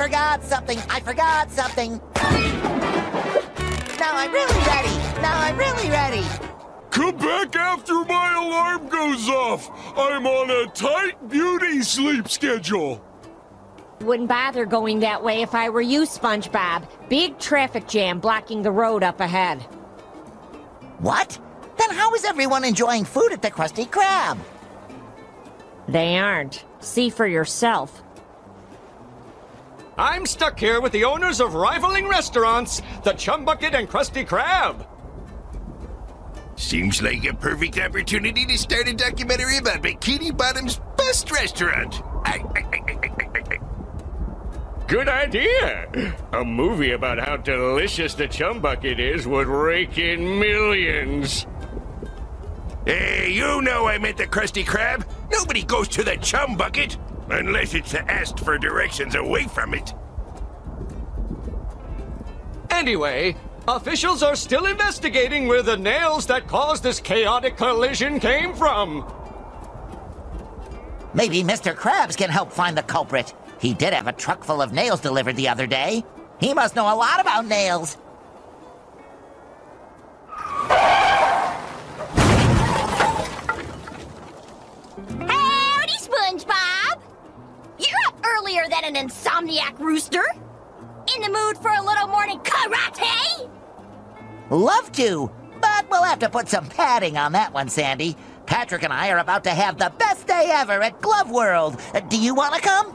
forgot something. I forgot something. Now I'm really ready. Now I'm really ready. Come back after my alarm goes off. I'm on a tight beauty sleep schedule. Wouldn't bother going that way if I were you, SpongeBob. Big traffic jam blocking the road up ahead. What? Then how is everyone enjoying food at the Krusty Krab? They aren't. See for yourself. I'm stuck here with the owners of rivaling restaurants, the Chum Bucket and Krusty Krab. Seems like a perfect opportunity to start a documentary about Bikini Bottom's best restaurant. Good idea! A movie about how delicious the Chum Bucket is would rake in millions. Hey, you know I'm at the Krusty Krab. Nobody goes to the Chum Bucket unless it's asked for directions away from it. Anyway, officials are still investigating where the nails that caused this chaotic collision came from. Maybe Mr. Krabs can help find the culprit. He did have a truck full of nails delivered the other day. He must know a lot about nails. Howdy, SpongeBob! You're up earlier than an insomniac rooster. In the mood for a little morning karate? Love to, but we'll have to put some padding on that one, Sandy. Patrick and I are about to have the best day ever at Glove World. Do you want to come?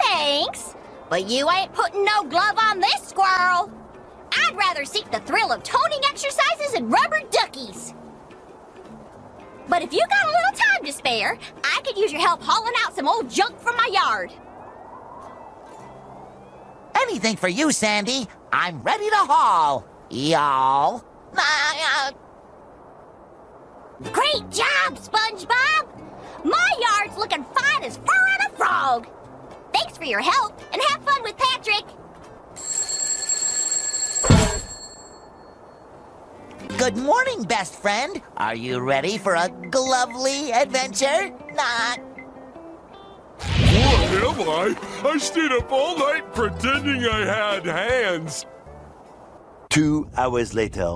Thanks, but you ain't putting no glove on this squirrel. I'd rather seek the thrill of toning exercises and rubber duckies. But if you got a little time to spare, I could use your help hauling out some old junk from my yard. Anything for you, Sandy. I'm ready to haul, y'all. Great job, SpongeBob. My yard's looking fine as fur on a frog. Thanks for your help, and have fun with Patrick! Good morning, best friend. Are you ready for a glovely adventure? Not. What am I? I stayed up all night pretending I had hands. 2 hours later.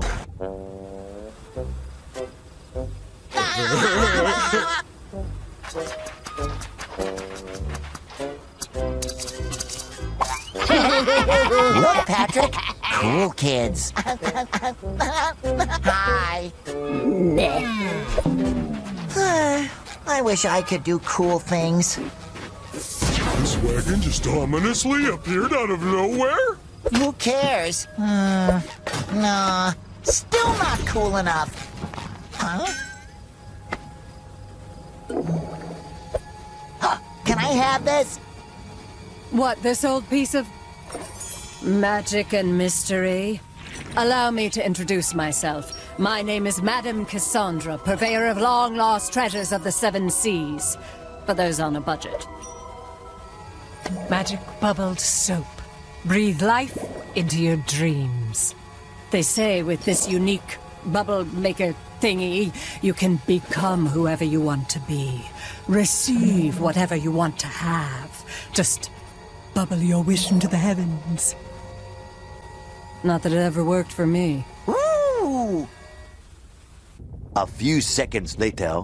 Look, Patrick. Cool kids. Hi. I wish I could do cool things. This wagon just ominously appeared out of nowhere? Who cares? Nah, still not cool enough. Huh? Can I have this? What, this old piece of magic and mystery? Allow me to introduce myself. My name is Madame Cassandra, purveyor of long-lost treasures of the Seven Seas. For those on a budget. Magic bubbled soap. Breathe life into your dreams. They say with this unique bubble maker thingy, you can become whoever you want to be. Receive whatever you want to have. Just bubble your wish into the heavens. Not that it ever worked for me. Woo! A few seconds later.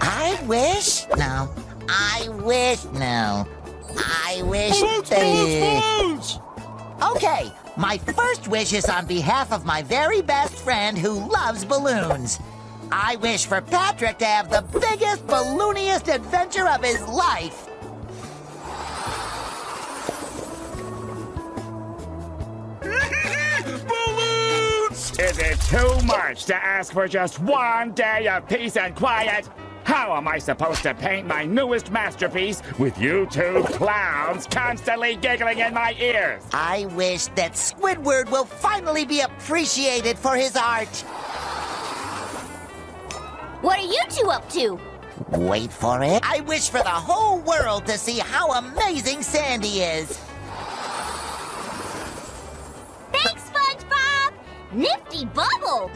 I wish? No. I wish? No. I wish... Balloons! Okay, my first wish is on behalf of my very best friend who loves balloons. I wish for Patrick to have the biggest, ballooniest adventure of his life. Balloons! Is it too much to ask for just one day of peace and quiet? How am I supposed to paint my newest masterpiece with you two clowns constantly giggling in my ears? I wish that Squidward will finally be appreciated for his art. What are you two up to? Wait for it. I wish for the whole world to see how amazing Sandy is. Thanks, SpongeBob! Nifty bubble!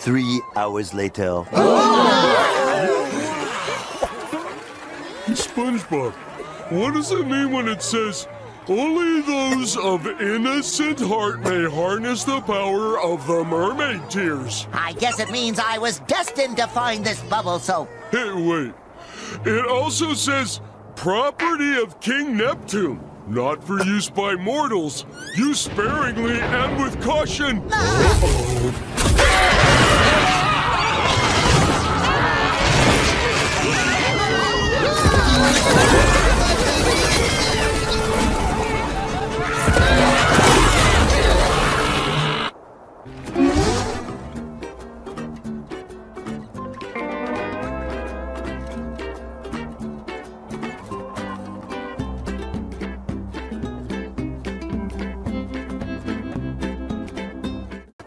3 hours later. SpongeBob, what does it mean when it says, only those of innocent heart may harness the power of the mermaid tears? I guess it means I was destined to find this bubble soap. Hey, wait. It also says, property of King Neptune, not for use by mortals. Use sparingly and with caution. Uh-oh.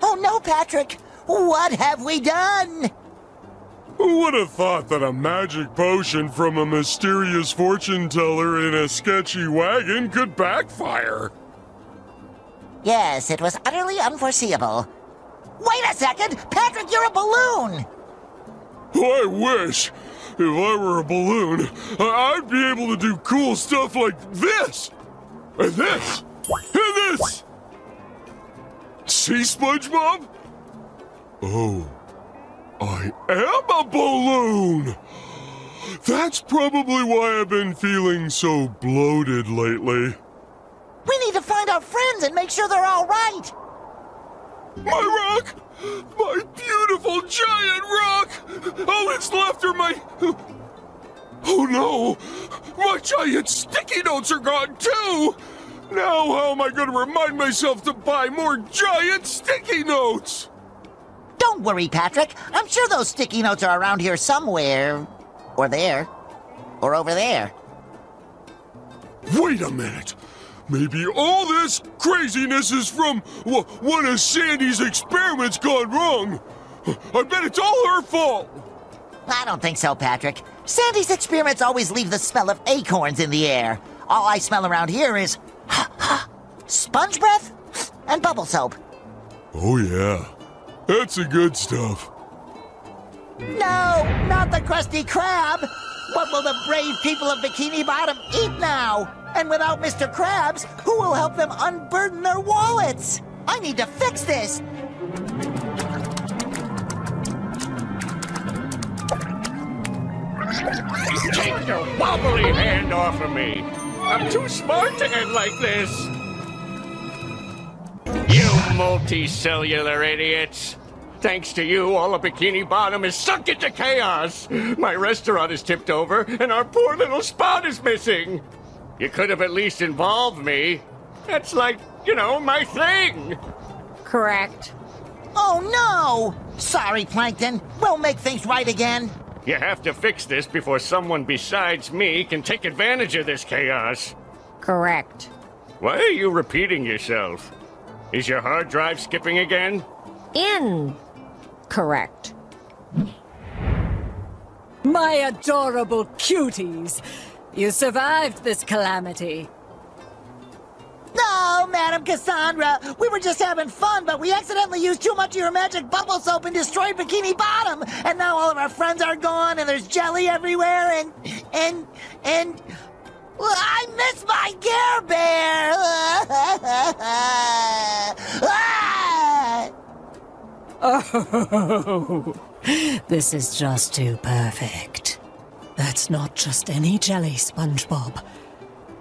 Oh no, Patrick! What have we done? Who would have thought that a magic potion from a mysterious fortune teller in a sketchy wagon could backfire? Yes, it was utterly unforeseeable. Wait a second! Patrick, you're a balloon! I wish. If I were a balloon, I'd be able to do cool stuff like this! And this! And this! See, SpongeBob? Oh. I am a balloon! That's probably why I've been feeling so bloated lately. We need to find our friends and make sure they're all right! My rock! My beautiful giant rock! All that's left are my... Oh no! My giant sticky notes are gone too! Now how am I going to remind myself to buy more giant sticky notes? Don't worry, Patrick. I'm sure those sticky notes are around here somewhere. Or there. Or over there. Wait a minute. Maybe all this craziness is from one of Sandy's experiments gone wrong. I bet it's all her fault. I don't think so, Patrick. Sandy's experiments always leave the smell of acorns in the air. All I smell around here is sponge breath and bubble soap. Oh, yeah. That's the good stuff. No, not the Krusty Krab! What will the brave people of Bikini Bottom eat now? And without Mr. Krabs, who will help them unburden their wallets? I need to fix this! Take your wobbly hand off of me! I'm too smart to end like this! You multicellular idiots! Thanks to you, all of Bikini Bottom is sunk into chaos! My restaurant is tipped over, and our poor little spot is missing! You could have at least involved me. That's like, you know, my thing! Correct. Oh no! Sorry, Plankton. We'll make things right again. You have to fix this before someone besides me can take advantage of this chaos. Correct. Why are you repeating yourself? Is your hard drive skipping again? Incorrect. My adorable cuties! You survived this calamity. No, Madame Cassandra! We were just having fun, but we accidentally used too much of your magic bubble soap and destroyed Bikini Bottom! And now all of our friends are gone, and there's jelly everywhere, and... I miss my Care Bear! Oh, this is just too perfect. That's not just any jelly, SpongeBob.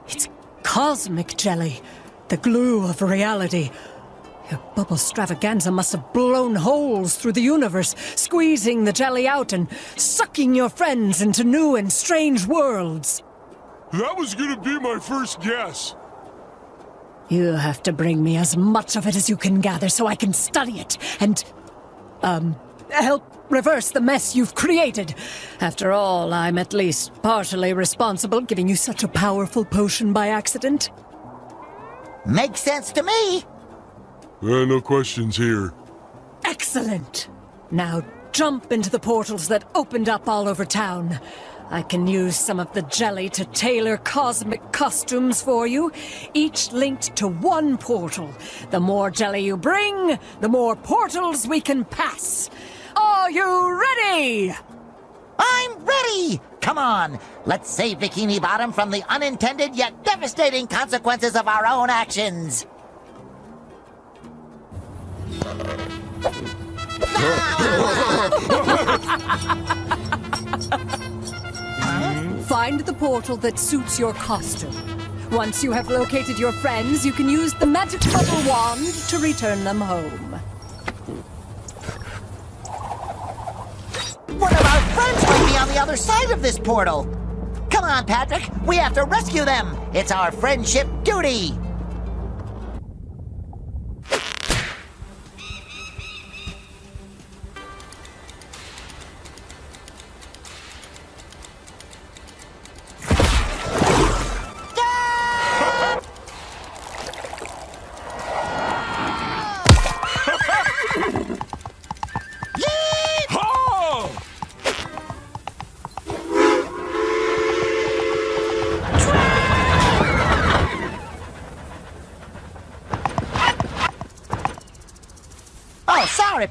It's cosmic jelly, the glue of reality. Your bubble stravaganza must have blown holes through the universe, squeezing the jelly out and sucking your friends into new and strange worlds. That was gonna be my first guess. You have to bring me as much of it as you can gather so I can study it and, help reverse the mess you've created. After all, I'm at least partially responsible giving you such a powerful potion by accident. Makes sense to me. There are no questions here. Excellent. Now jump into the portals that opened up all over town. I can use some of the jelly to tailor cosmic costumes for you, each linked to one portal. The more jelly you bring, the more portals we can pass. Are you ready? I'm ready! Come on, let's save Bikini Bottom from the unintended yet devastating consequences of our own actions. Find the portal that suits your costume. Once you have located your friends, you can use the magic bubble wand to return them home. One of our friends might be on the other side of this portal. Come on, Patrick. We have to rescue them. It's our friendship duty.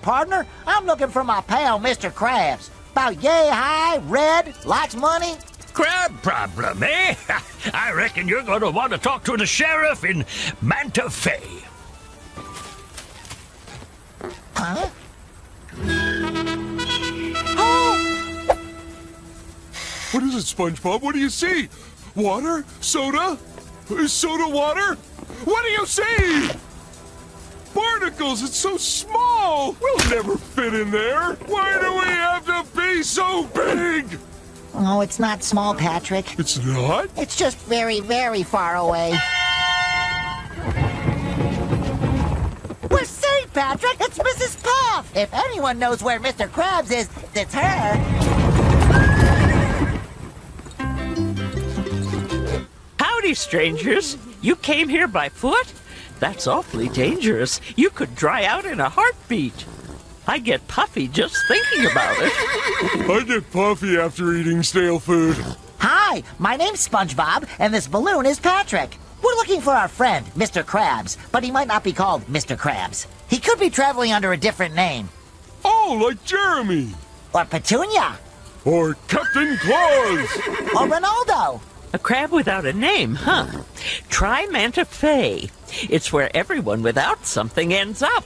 Partner, I'm looking for my pal, Mr. Krabs. About yay high, red, lots of money. Crab problem, eh? I reckon you're going to want to talk to the sheriff in Manta Fe. Huh? Oh! What is it, SpongeBob? What do you see? Water? Soda? Is soda water? What do you see? Barnacles, it's so small! We'll never fit in there! Why do we have to be so big? Oh, it's not small, Patrick. It's not? It's just very, very far away. We're safe, Patrick! It's Mrs. Puff! If anyone knows where Mr. Krabs is, it's her! Howdy, strangers! You came here by foot? That's awfully dangerous. You could dry out in a heartbeat. I get puffy just thinking about it. I get puffy after eating stale food. Hi, my name's SpongeBob, and this balloon is Patrick. We're looking for our friend, Mr. Krabs, but he might not be called Mr. Krabs. He could be traveling under a different name. Oh, like Jeremy. Or Petunia. Or Captain Claus. Or Ronaldo. A crab without a name, huh? Try Manta Fe. It's where everyone without something ends up.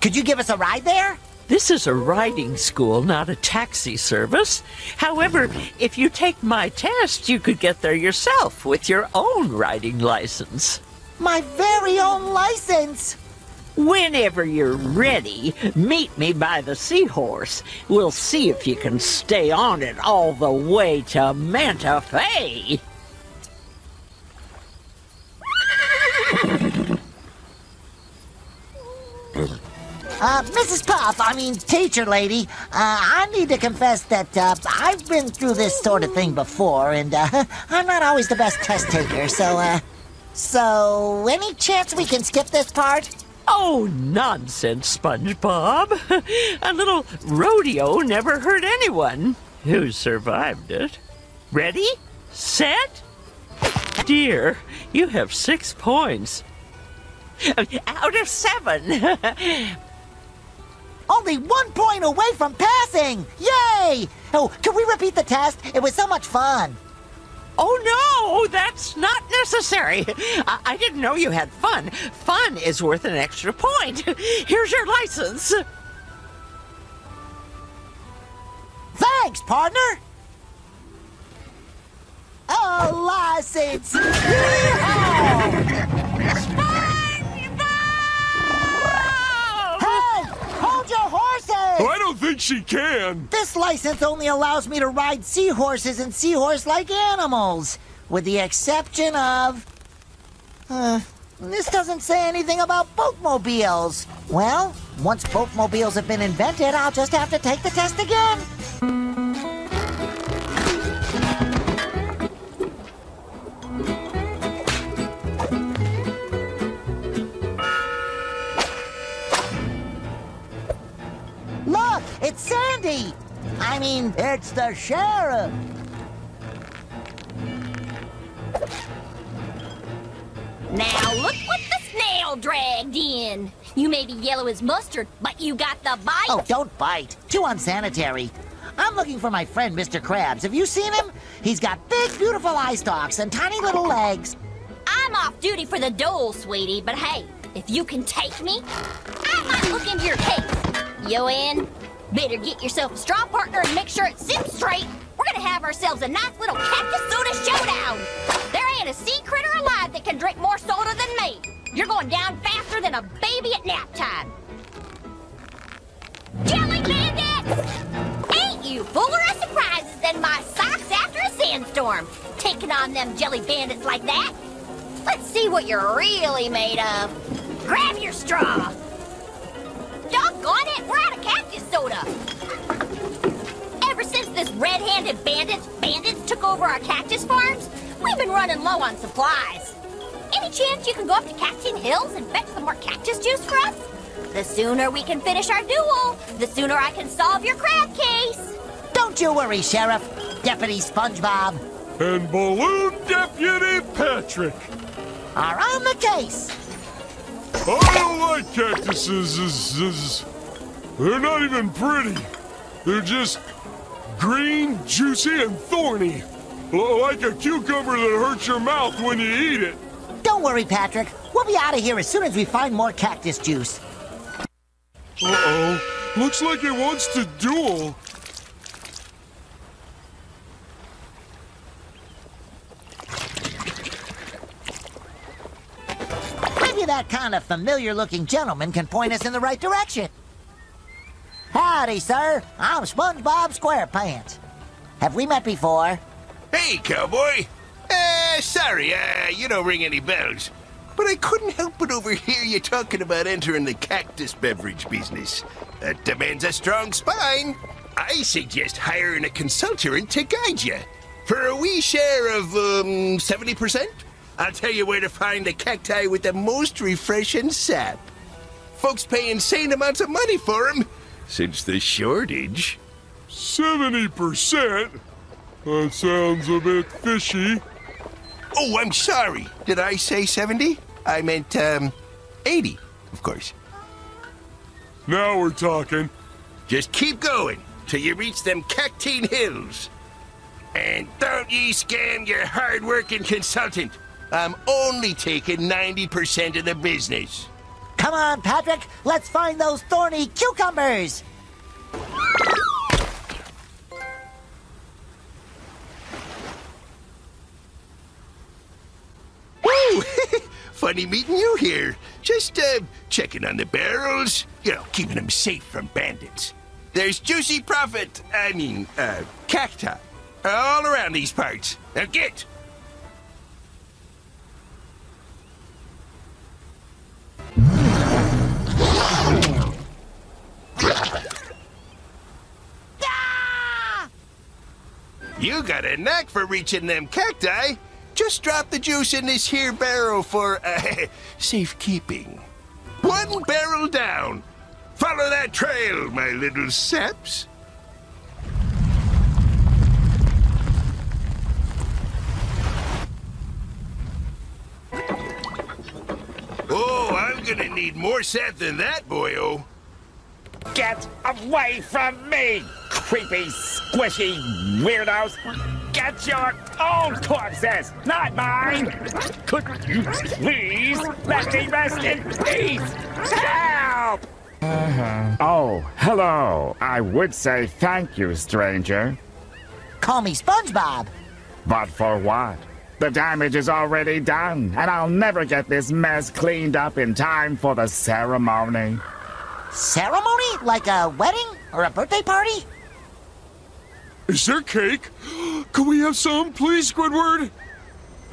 Could you give us a ride there? This is a riding school, not a taxi service. However, if you take my test, you could get there yourself with your own riding license. My very own license? Whenever you're ready, meet me by the seahorse. We'll see if you can stay on it all the way to Manta Fe. Mrs. Puff, I mean teacher lady, I need to confess that I've been through this sort of thing before, and I'm not always the best test taker, so any chance we can skip this part? Oh, nonsense, SpongeBob. A little rodeo never hurt anyone who survived it. Ready? Set? Dear, you have 6 points. Out of 7. Only 1 point away from passing! Yay! Oh, can we repeat the test? It was so much fun. Oh, no, that's not necessary. I didn't know you had fun. Fun is worth an extra point. Here's your license. Thanks, partner. Oh, license. SpongeBob! Hey, hold your horses. Oh, I don't think she can. This license only allows me to ride seahorses and seahorse-like animals, with the exception of... this doesn't say anything about boatmobiles. Well, once boatmobiles have been invented, I'll just have to take the test again. Look, it's Sandy. I mean, it's the sheriff. Now look what the snail dragged in. You may be yellow as mustard, but you got the bite. Oh, don't bite. Too unsanitary. I'm looking for my friend, Mr. Krabs. Have you seen him? He's got big, beautiful eye stalks and tiny little legs. I'm off duty for the dole, sweetie, but hey, if you can take me, I might look into your case. You in? Better get yourself a strong partner and make sure it sits straight. We're gonna have ourselves a nice little cactus soda showdown. There ain't a sea critter alive that can drink more soda than me. You're going down faster than a baby at nap time. Jelly bandits! Ain't you fuller of surprises than my socks after a sandstorm? Taking on them jelly bandits like that? Let's see what you're really made of. Grab your straw. Doggone it, we're out of cactus soda. Ever since this red-handed bandits took over our cactus farms, we've been running low on supplies. Any chance you can go up to Cactus Hills and fetch some more cactus juice for us? The sooner we can finish our duel, the sooner I can solve your crab case. Don't you worry, Sheriff, Deputy SpongeBob. And Balloon Deputy Patrick. Are on the case. I don't like cactuses. They're not even pretty. They're just green, juicy, and thorny. Like a cucumber that hurts your mouth when you eat it. Don't worry, Patrick. We'll be out of here as soon as we find more cactus juice. Uh-oh. Looks like it wants to duel. Maybe that kind of familiar-looking gentleman can point us in the right direction. Howdy, sir. I'm SpongeBob SquarePants. Have we met before? Hey, cowboy. Sorry, you don't ring any bells. But I couldn't help but overhear you talking about entering the cactus beverage business. That demands a strong spine. I suggest hiring a consultant to guide you. For a wee share of, 70%, I'll tell you where to find the cacti with the most refreshing sap. Folks pay insane amounts of money for them, since the shortage. 70%? That sounds a bit fishy. Oh, I'm sorry. Did I say 70? I meant, 80, of course. Now we're talking. Just keep going till you reach them Cactus Hills. And don't ye scam your hard-working consultant. I'm only taking 90% of the business. Come on, Patrick. Let's find those thorny cucumbers. Funny meeting you here. Just, checking on the barrels. You know, keeping them safe from bandits. There's juicy profit. I mean, cacti. All around these parts. Now get! Ah! You got a knack for reaching them cacti. Just drop the juice in this here barrel for, safekeeping. One barrel down. Follow that trail, my little saps. Oh, I'm gonna need more sap than that, boyo. Get away from me, creepy, squishy weirdos. Get your own corpses, not mine! Could you please let me rest in peace? Help! Oh, hello. I would say thank you, stranger. Call me SpongeBob. But for what? The damage is already done, and I'll never get this mess cleaned up in time for the ceremony. Ceremony? Like a wedding or a birthday party? Is there cake? Could we have some, please, Squidward?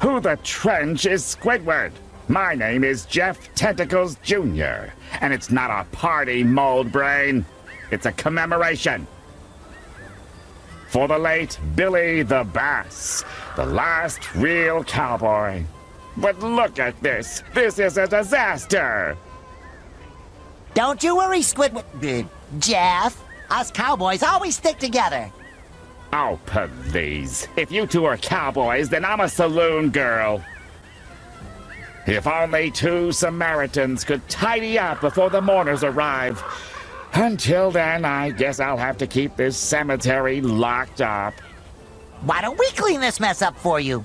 Who the trench is Squidward? My name is Jeff Tentacles, Jr., and it's not a party, mold brain. It's a commemoration. For the late Billy the Bass, the last real cowboy. But look at this. This is a disaster. Don't you worry, Squidward. Jeff, us cowboys always stick together. Oh, please. If you two are cowboys, then I'm a saloon girl. If only two Samaritans could tidy up before the mourners arrive. Until then, I guess I'll have to keep this cemetery locked up. Why don't we clean this mess up for you?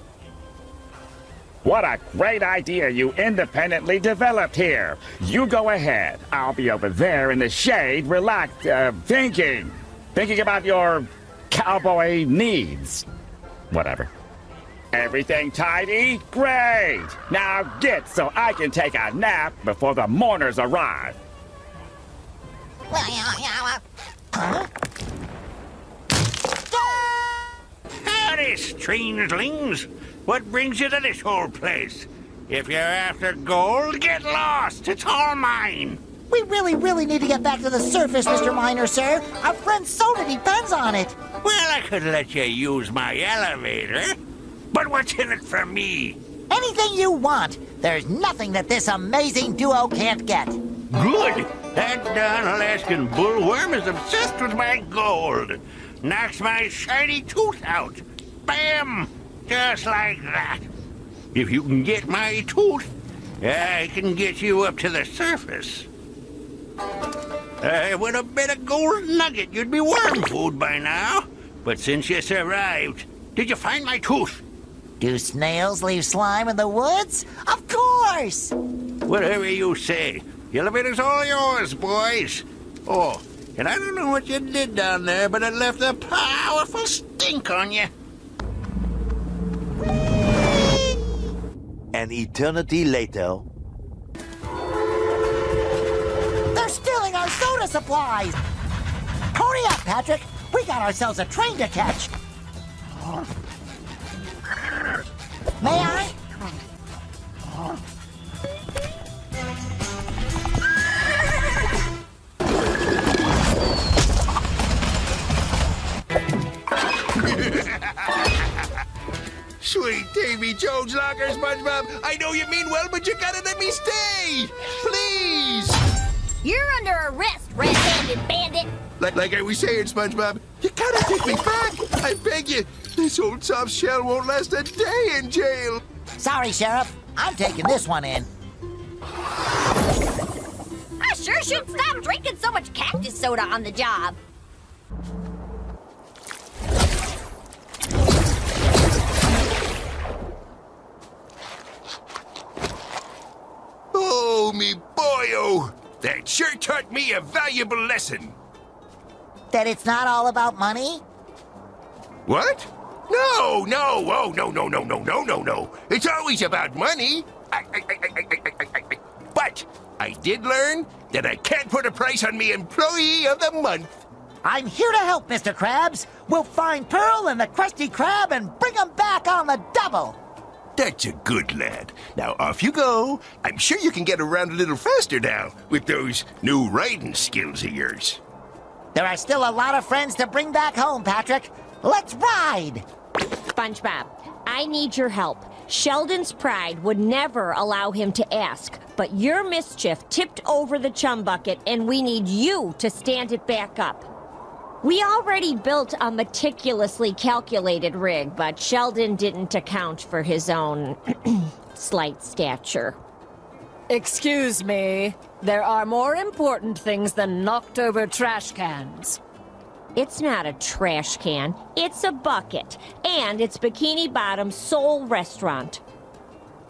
What a great idea you independently developed here. You go ahead. I'll be over there in the shade, relaxed, thinking about your cowboy needs. Whatever. Everything tidy? Great! Now get so I can take a nap before the mourners arrive. Huh? Howdy, strangelings! What brings you to this whole place? If you're after gold, get lost! It's all mine! We really need to get back to the surface, Mr. Miner, sir. Our friend Soda depends on it. Well, I could let you use my elevator, but what's in it for me? Anything you want. There's nothing that this amazing duo can't get. Good! That darn Alaskan bullworm is obsessed with my gold. Knocks my shiny tooth out. Bam! Just like that. If you can get my tooth, I can get you up to the surface. With a bit of gold nugget, you'd be worm food by now. But since you survived, did you find my tooth? Do snails leave slime in the woods? Of course! Whatever you say. The elevator's all yours, boys. Oh, and I don't know what you did down there, but it left a powerful stink on you. An eternity later. They're stealing our soda supplies! Hurry up, Patrick! We got ourselves a train to catch! May I? Sweet Davy Jones, Locker, SpongeBob, I know you mean well, but you gotta let me stay! Please! You're under arrest, red-handed bandit! Like I was saying, SpongeBob, you gotta take me back! I beg you! This old soft shell won't last a day in jail! Sorry, Sheriff. I'm taking this one in. I sure should stop drinking so much cactus soda on the job. Oh, me boyo! That sure taught me a valuable lesson. That it's not all about money? What? No! Oh, no! It's always about money. But I did learn that I can't put a price on me Employee of the Month. I'm here to help, Mr. Krabs. We'll find Pearl and the Krusty Krab and bring them back on the double. That's a good lad. Now off you go. I'm sure you can get around a little faster now with those new riding skills of yours. There are still a lot of friends to bring back home, Patrick. Let's ride! SpongeBob, I need your help. Sheldon's pride would never allow him to ask, but your mischief tipped over the chum bucket, and we need you to stand it back up. We already built a meticulously calculated rig, but Sheldon didn't account for his own slight stature. Excuse me, there are more important things than knocked-over trash cans. It's not a trash can, it's a bucket, and it's Bikini Bottom's sole restaurant.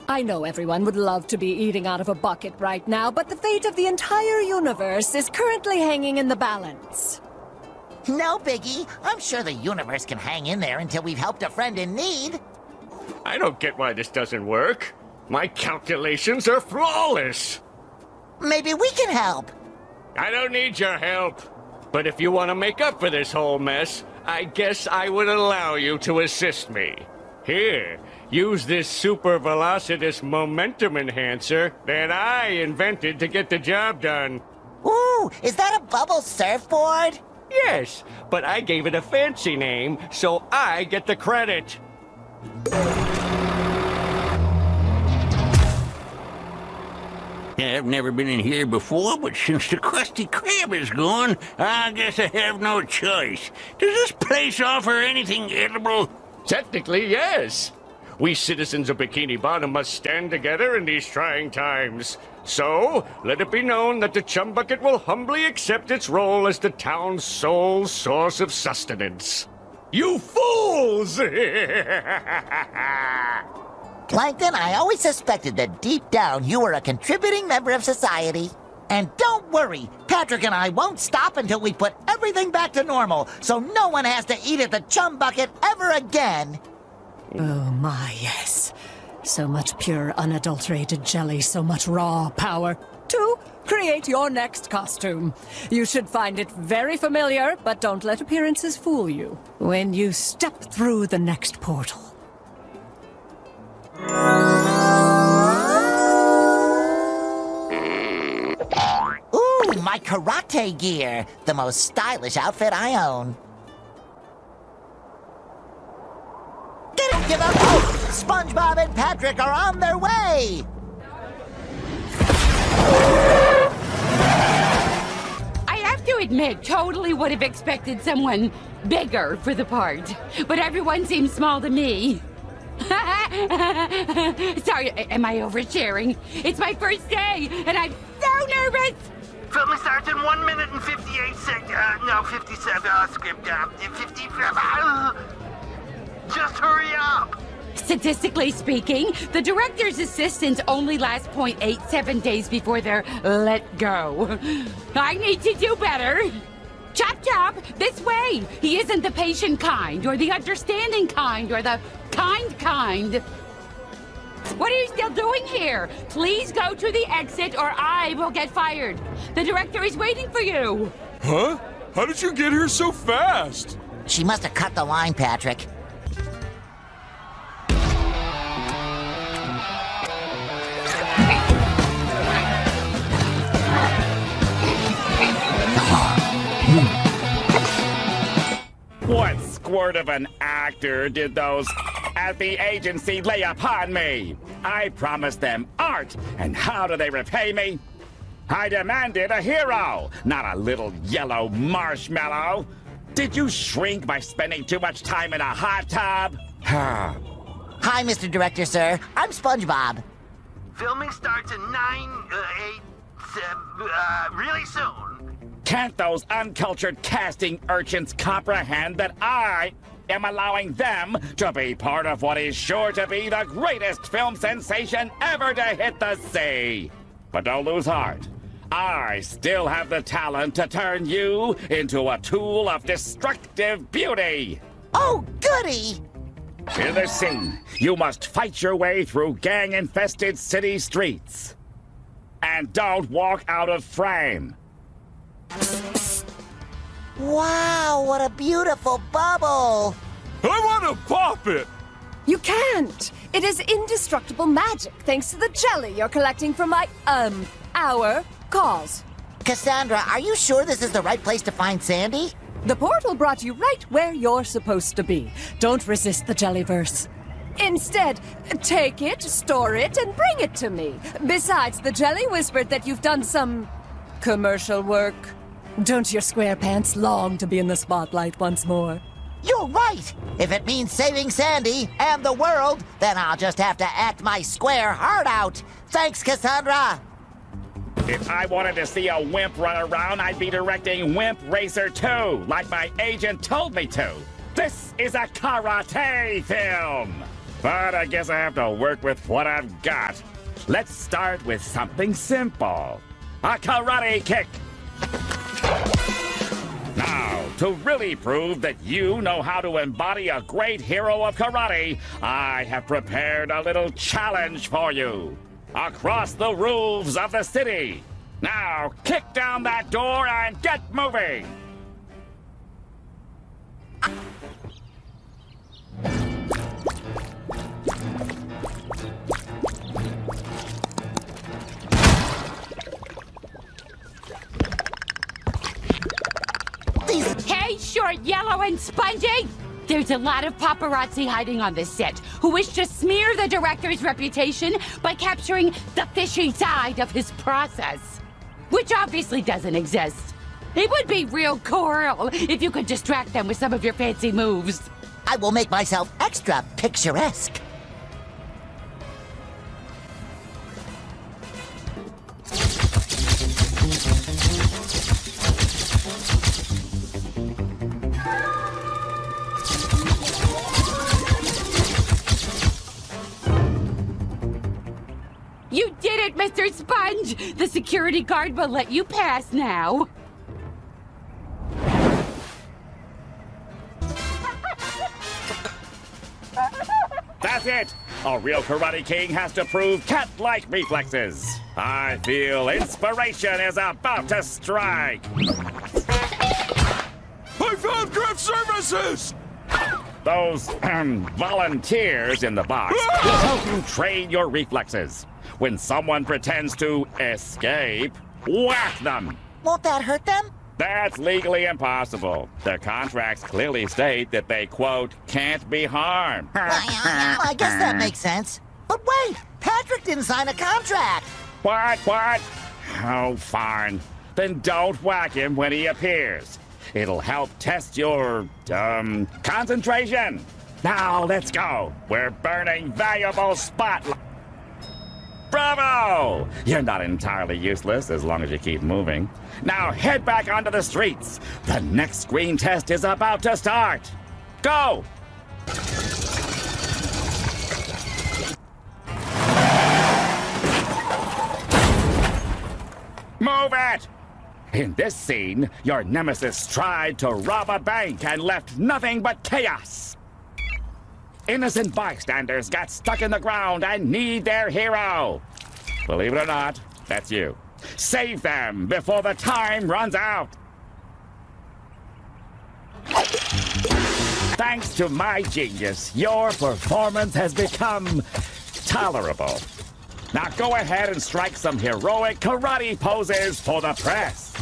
I know everyone would love to be eating out of a bucket right now, but the fate of the entire universe is currently hanging in the balance. No, Biggie. I'm sure the universe can hang in there until we've helped a friend in need. I don't get why this doesn't work. My calculations are flawless. Maybe we can help. I don't need your help. But if you want to make up for this whole mess, I guess I would allow you to assist me. Here, use this super velocitous momentum enhancer that I invented to get the job done. Ooh, is that a bubble surfboard? Yes, but I gave it a fancy name, so I get the credit. I've never been in here before, but since the Krusty Krab is gone, I guess I have no choice. Does this place offer anything edible? Technically, yes. We citizens of Bikini Bottom must stand together in these trying times. So, let it be known that the Chum Bucket will humbly accept its role as the town's sole source of sustenance. You fools! Plankton, I always suspected that deep down you were a contributing member of society. And don't worry, Patrick and I won't stop until we put everything back to normal, so no one has to eat at the Chum Bucket ever again. Oh my, yes. So much pure, unadulterated jelly, so much raw power. To create your next costume. You should find it very familiar, but don't let appearances fool you. When you step through the next portal. Ooh, my karate gear. The most stylish outfit I own. Didn't give up hope! SpongeBob and Patrick are on their way! I have to admit, totally would have expected someone bigger for the part. But everyone seems small to me. Sorry, am I oversharing? It's my first day, and I'm so nervous! Filming starts in 1 minute and 58 seconds. No, 57. Script up. 50. Just hurry up! Statistically speaking, the director's assistants only last 0.87 days before they're let go. I need to do better. Chop Chop, this way. He isn't the patient kind, or the understanding kind, or the kind. What are you still doing here? Please go to the exit or I will get fired. The director is waiting for you. Huh? How did you get here so fast? She must have cut the line, Patrick. What squirt of an actor did those at the agency lay upon me? I promised them art, and how do they repay me? I demanded a hero, not a little yellow marshmallow. Did you shrink by spending too much time in a hot tub? Hi, Mr. Director, sir. I'm SpongeBob. Filming starts in 9, 8, 7, really soon. Can't those uncultured casting urchins comprehend that I am allowing them to be part of what is sure to be the greatest film sensation ever to hit the sea? But don't lose heart. I still have the talent to turn you into a tool of destructive beauty. Oh, goody! In the scene, you must fight your way through gang-infested city streets. And don't walk out of frame. Wow, what a beautiful bubble! I want to pop it! You can't! It is indestructible magic, thanks to the jelly you're collecting from my, our cause. Cassandra, are you sure this is the right place to find Sandy? The portal brought you right where you're supposed to be. Don't resist the jellyverse. Instead, take it, store it, and bring it to me. Besides, the jelly whispered that you've done some commercial work. Don't your SquarePants long to be in the spotlight once more? You're right! If it means saving Sandy and the world, then I'll just have to act my square heart out. Thanks, Cassandra! If I wanted to see a wimp run around, I'd be directing Wimp Racer 2, like my agent told me to. This is a karate film! But I guess I have to work with what I've got. Let's start with something simple. A karate kick! Now, to really prove that you know how to embody a great hero of karate, I have prepared a little challenge for you. Across the roofs of the city. Now, kick down that door and get moving! Hey, Short, Yellow, and Spongy! There's a lot of paparazzi hiding on this set who wish to smear the director's reputation by capturing the fishy side of his process. Which obviously doesn't exist. It would be real cool if you could distract them with some of your fancy moves. I will make myself extra picturesque. You did it, Mr. Sponge! The security guard will let you pass now. That's it! A real Karate King has to prove cat-like reflexes. I feel inspiration is about to strike. I found craft services! Those volunteers in the box will help you train your reflexes. When someone pretends to escape, whack them. Won't that hurt them? That's legally impossible. Their contracts clearly state that they, quote, can't be harmed. I guess that makes sense. But wait, Patrick didn't sign a contract. What? Oh, fine. Then don't whack him when he appears. It'll help test your, concentration. Now, let's go. We're burning valuable spotlight. Bravo! You're not entirely useless as long as you keep moving. Now head back onto the streets. The next screen test is about to start. Go! Move it! In this scene, your nemesis tried to rob a bank and left nothing but chaos. Innocent bystanders got stuck in the ground and need their hero. Believe it or not, that's you. Save them before the time runs out. Thanks to my genius, your performance has become tolerable. Now go ahead and strike some heroic karate poses for the press.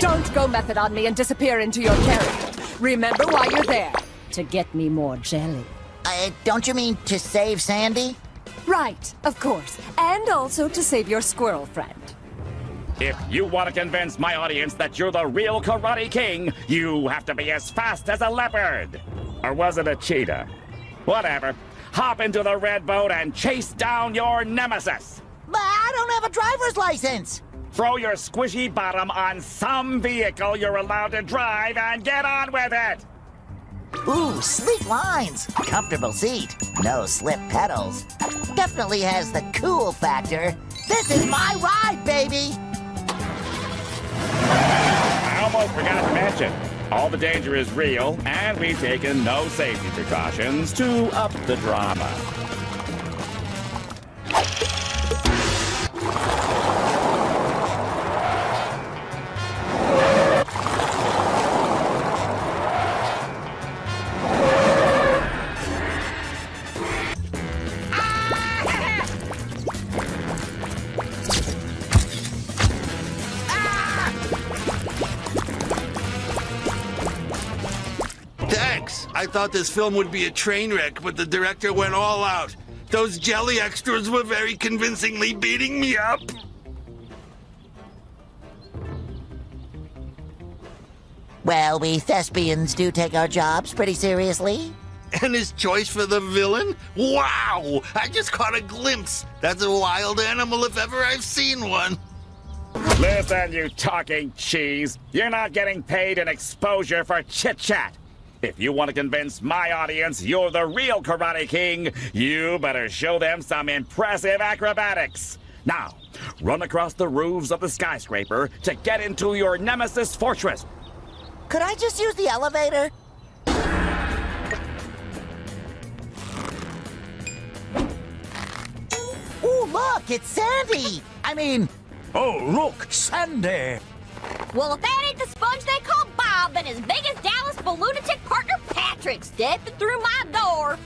Don't go method on me and disappear into your carriage. Remember why you're there. To get me more jelly. Don't you mean to save Sandy? Right, of course. And also to save your squirrel friend. If you want to convince my audience that you're the real Karate King, you have to be as fast as a leopard. Or was it a cheetah? Whatever. Hop into the red boat and chase down your nemesis. But I don't have a driver's license. Throw your squishy bottom on some vehicle you're allowed to drive and get on with it! Ooh, sleek lines! Comfortable seat, no slip pedals. Definitely has the cool factor. This is my ride, baby! I almost forgot to mention, all the danger is real, and we've taken no safety precautions to up the drama. I thought this film would be a train wreck, but the director went all out. Those jelly extras were very convincingly beating me up. Well, we thespians do take our jobs pretty seriously. And his choice for the villain? Wow! I just caught a glimpse. That's a wild animal if ever I've seen one. Listen, you talking cheese. You're not getting paid an exposure for chit-chat. If you want to convince my audience you're the real Karate King, you better show them some impressive acrobatics. Now, run across the roofs of the skyscraper to get into your nemesis fortress. Could I just use the elevator? Ooh, look, it's Sandy! Oh, look, Sandy! Well, if that ain't the sponge they call Bob and his biggest Dallas lunatic partner Patrick stepping through my door.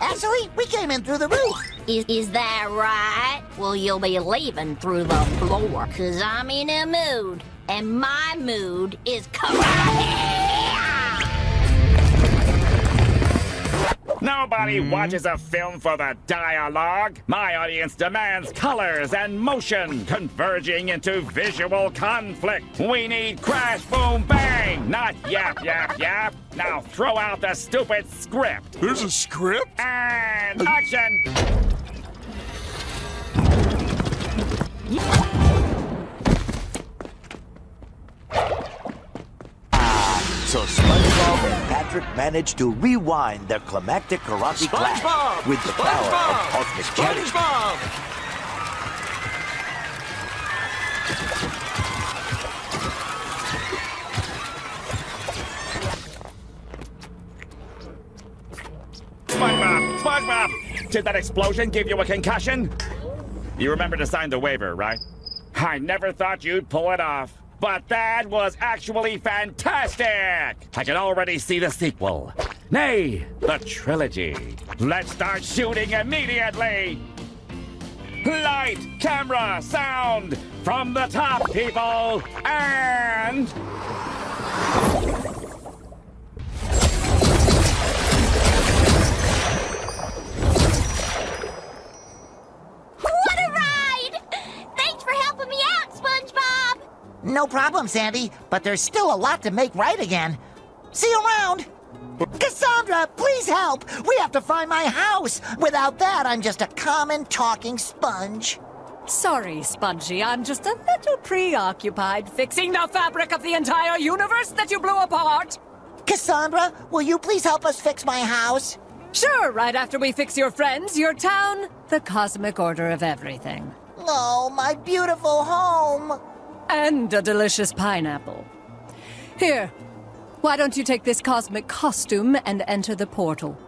Actually, we came in through the roof. Is that right? Well, you'll be leaving through the floor, because I'm in a mood, and my mood is karate. Nobody watches a film for the dialogue. My audience demands colors and motion converging into visual conflict. We need crash, boom, bang, not yap, yap, yap. Now throw out the stupid script. There's a script? And action! So SpongeBob and Patrick Patrick managed to rewind their climactic karate clash with the power of mechanics. SpongeBob! Did that explosion give you a concussion? You remember to sign the waiver, right? I never thought you'd pull it off, but that was actually fantastic! I can already see the sequel. Nay, the trilogy. Let's start shooting immediately! Light, camera, sound! From the top, people! And... No problem, Sandy, but there's still a lot to make right again. See you around! Cassandra, please help! We have to find my house! Without that, I'm just a common talking sponge. Sorry, Spongy, I'm just a little preoccupied fixing the fabric of the entire universe that you blew apart! Cassandra, will you please help us fix my house? Sure, right after we fix your friends, your town, the cosmic order of everything. Oh, my beautiful home! And a delicious pineapple. Here, why don't you take this cosmic costume and enter the portal?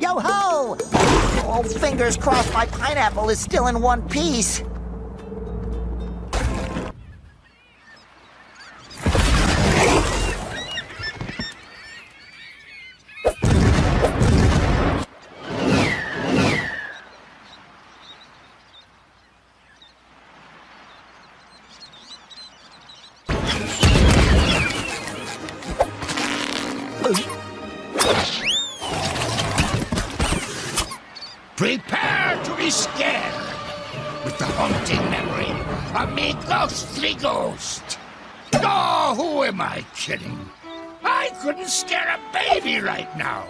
Yo-ho! Oh, fingers crossed my pineapple is still in one piece. Prepare to be scared with the haunting memory of me ghostly ghost. Oh, who am I kidding? I couldn't scare a baby right now.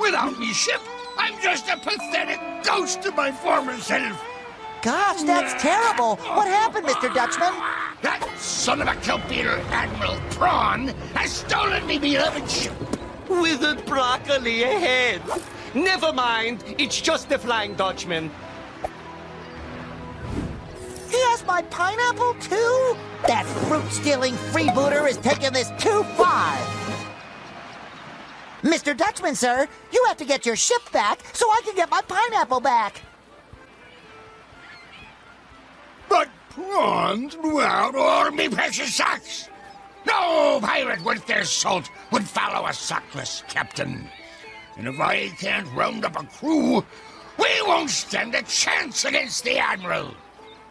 Without me ship, I'm just a pathetic ghost of my former self. Gosh, that's terrible. What happened, Mr. Dutchman? That son of a kelp eater, Admiral Prawn, has stolen me beloved ship. With a broccoli ahead. Never mind, it's just the Flying Dutchman. He has my pineapple too? That fruit-stealing freebooter is taking this too far. Mr. Dutchman, sir, you have to get your ship back so I can get my pineapple back. But Prawns blew out all me precious socks. No pirate with their salt would follow a sockless captain. And if I can't round up a crew, we won't stand a chance against the Admiral.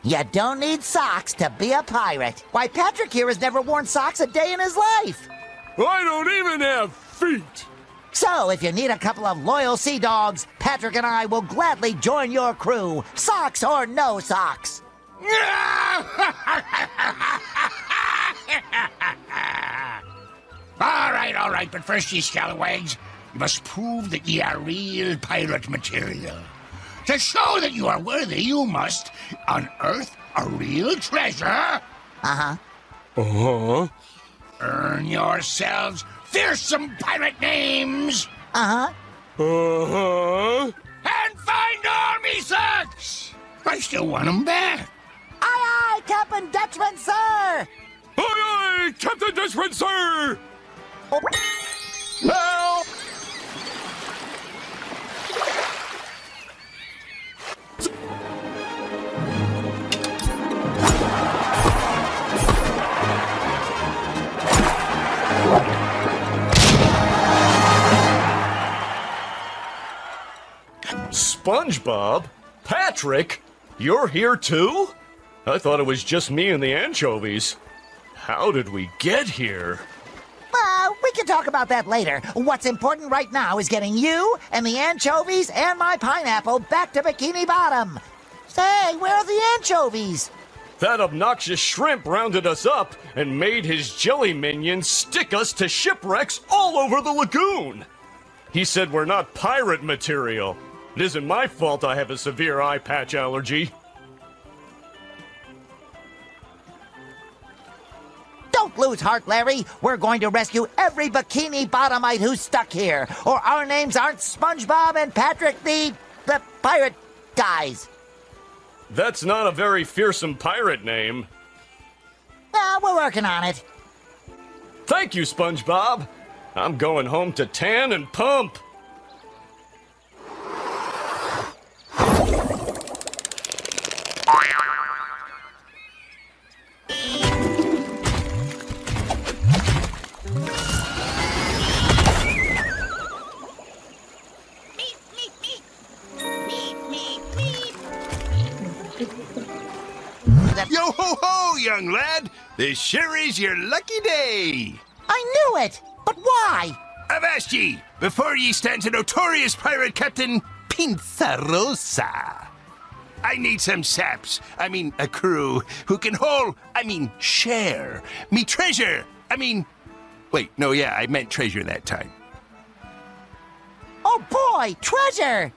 You don't need socks to be a pirate. Why, Patrick here has never worn socks a day in his life. I don't even have feet. So, if you need a couple of loyal sea dogs, Patrick and I will gladly join your crew, socks or no socks. All right, but first, ye scalawags, you must prove that ye are real pirate material. To show that you are worthy, you must unearth a real treasure. Earn yourselves fearsome pirate names. And find all me socks. I still want them back. Aye, aye, Captain Dutchman, sir. Aye, aye, Captain Dutchman, sir. Help! SpongeBob? Patrick? You're here too? I thought it was just me and the anchovies. How did we get here? We can talk about that later. What's important right now is getting you and the anchovies and my pineapple back to Bikini Bottom. Say, where are the anchovies? That obnoxious shrimp rounded us up and made his jelly minions stick us to shipwrecks all over the lagoon. He said we're not pirate material. It isn't my fault I have a severe eye patch allergy. Don't lose heart, Larry. We're going to rescue every Bikini Bottomite who's stuck here, or our names aren't SpongeBob and Patrick the pirate guys. That's not a very fearsome pirate name. We're working on it. Thank you, SpongeBob. I'm going home to tan and pump. Yo ho ho, young lad! This sure is your lucky day! I knew it! But why? I've asked ye! Before ye stands a notorious pirate captain, Pinza Rosa. I need some saps, a crew, who can haul, share, me treasure, Wait, no, yeah, I meant treasure that time. Oh boy, treasure!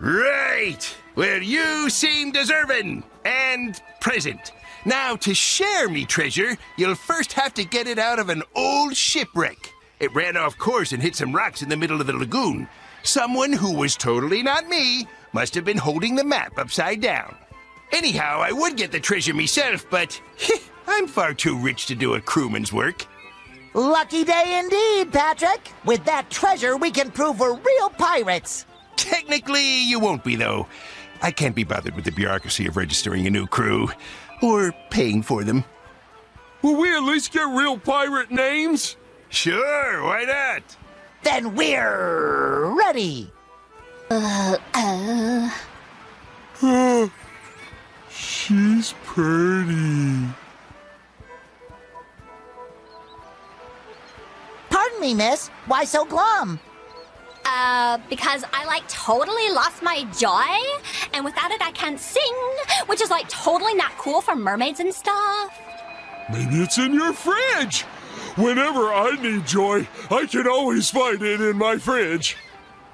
Right! Well, you seem deserving and present. Now, to share me treasure, you'll first have to get it out of an old shipwreck. It ran off course and hit some rocks in the middle of the lagoon. Someone who was totally not me must have been holding the map upside down. Anyhow, I would get the treasure myself, but I'm far too rich to do a crewman's work. Lucky day indeed, Patrick. With that treasure, we can prove we're real pirates. Technically, you won't be, though. I can't be bothered with the bureaucracy of registering a new crew. Or paying for them. Will we at least get real pirate names? Sure, why not? Then we're ready. She's pretty. Pardon me, miss. Why so glum? Because I, totally lost my joy, and without it I can't sing, which is, totally not cool for mermaids and stuff. Maybe it's in your fridge. Whenever I need joy, I can always find it in my fridge.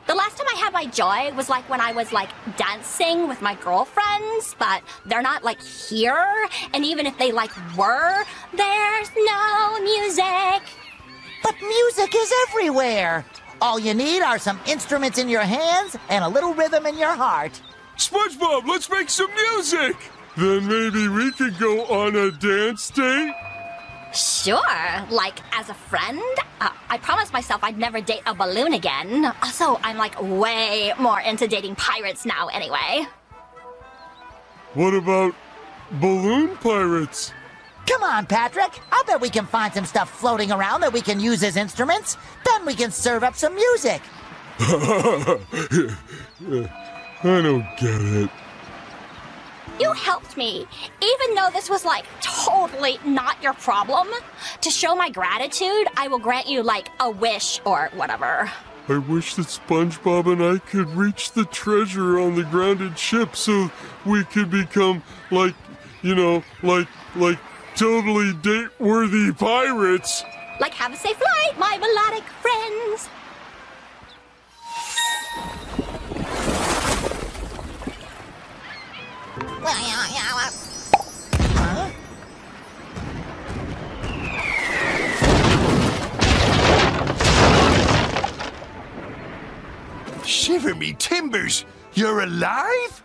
The last time I had my joy was, when I was, dancing with my girlfriends, but they're not, here, and even if they, were, there's no music. But music is everywhere. All you need are some instruments in your hands and a little rhythm in your heart. SpongeBob, let's make some music! Then maybe we could go on a dance date? Sure, as a friend. I promised myself I'd never date a balloon again. Also, I'm, way more into dating pirates now anyway. What about balloon pirates? Come on, Patrick. I'll bet we can find some stuff floating around that we can use as instruments. Then we can serve up some music. I don't get it. You helped me, even though this was, totally not your problem. To show my gratitude, I will grant you, a wish or whatever. I wish that SpongeBob and I could reach the treasure on the grounded ship so we could become, totally date-worthy pirates. Have a safe flight, my melodic friends. Huh? Shiver me timbers, you're alive?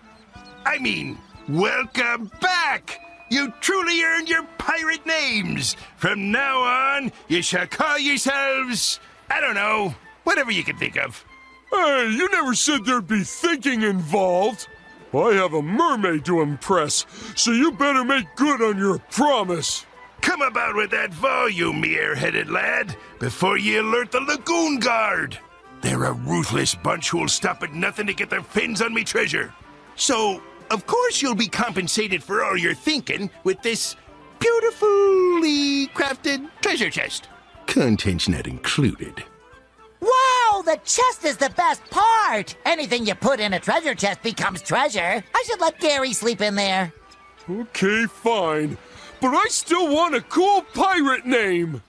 Welcome back. You truly earned your pirate names. From now on, you shall call yourselves, whatever you can think of. Hey, you never said there'd be thinking involved. I have a mermaid to impress, so you better make good on your promise. Come about with that volume, air-headed lad, before you alert the lagoon guard. They're a ruthless bunch who'll stop at nothing to get their fins on me treasure. So, of course, you'll be compensated for all your thinking with this beautifully crafted treasure chest. Contents not included. Wow, the chest is the best part. Anything you put in a treasure chest becomes treasure. I should let Gary sleep in there. Okay, fine. But I still want a cool pirate name.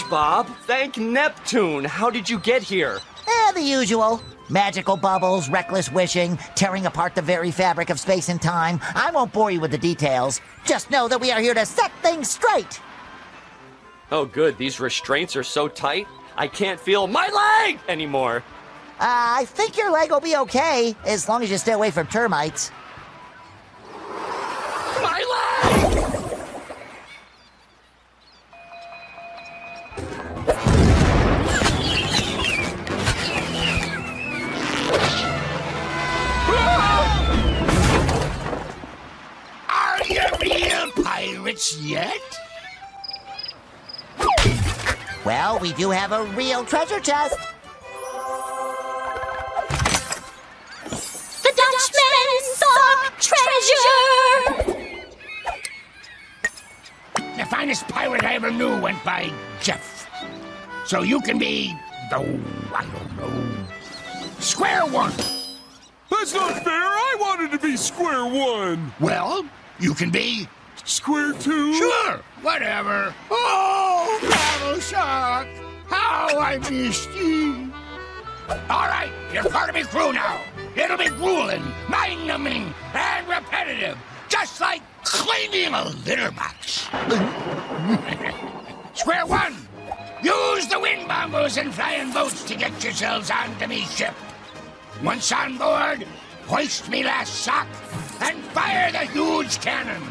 SpongeBob, thank Neptune. How did you get here? The usual. Magical bubbles, reckless wishing, tearing apart the very fabric of space and time. I won't bore you with the details. Just know that we are here to set things straight. Oh, good. These restraints are so tight, I can't feel my leg anymore. I think your leg will be okay, as long as you stay away from termites. My leg! Yet? Well, we do have a real treasure chest. The Dutchman sought treasure. The finest pirate I ever knew went by Jeff. So you can be, I don't know, square one. That's not fair. I wanted to be square one. Well, you can be... Square two? Sure, whatever. Oh, Battle Shark, how I missed you. All right, you're part of me crew now. It'll be grueling, mind-numbing, and repetitive, just like cleaning a litter box. Square one, use the wind bombers and flying boats to get yourselves onto me ship. Once on board, hoist me last sock and fire the huge cannon.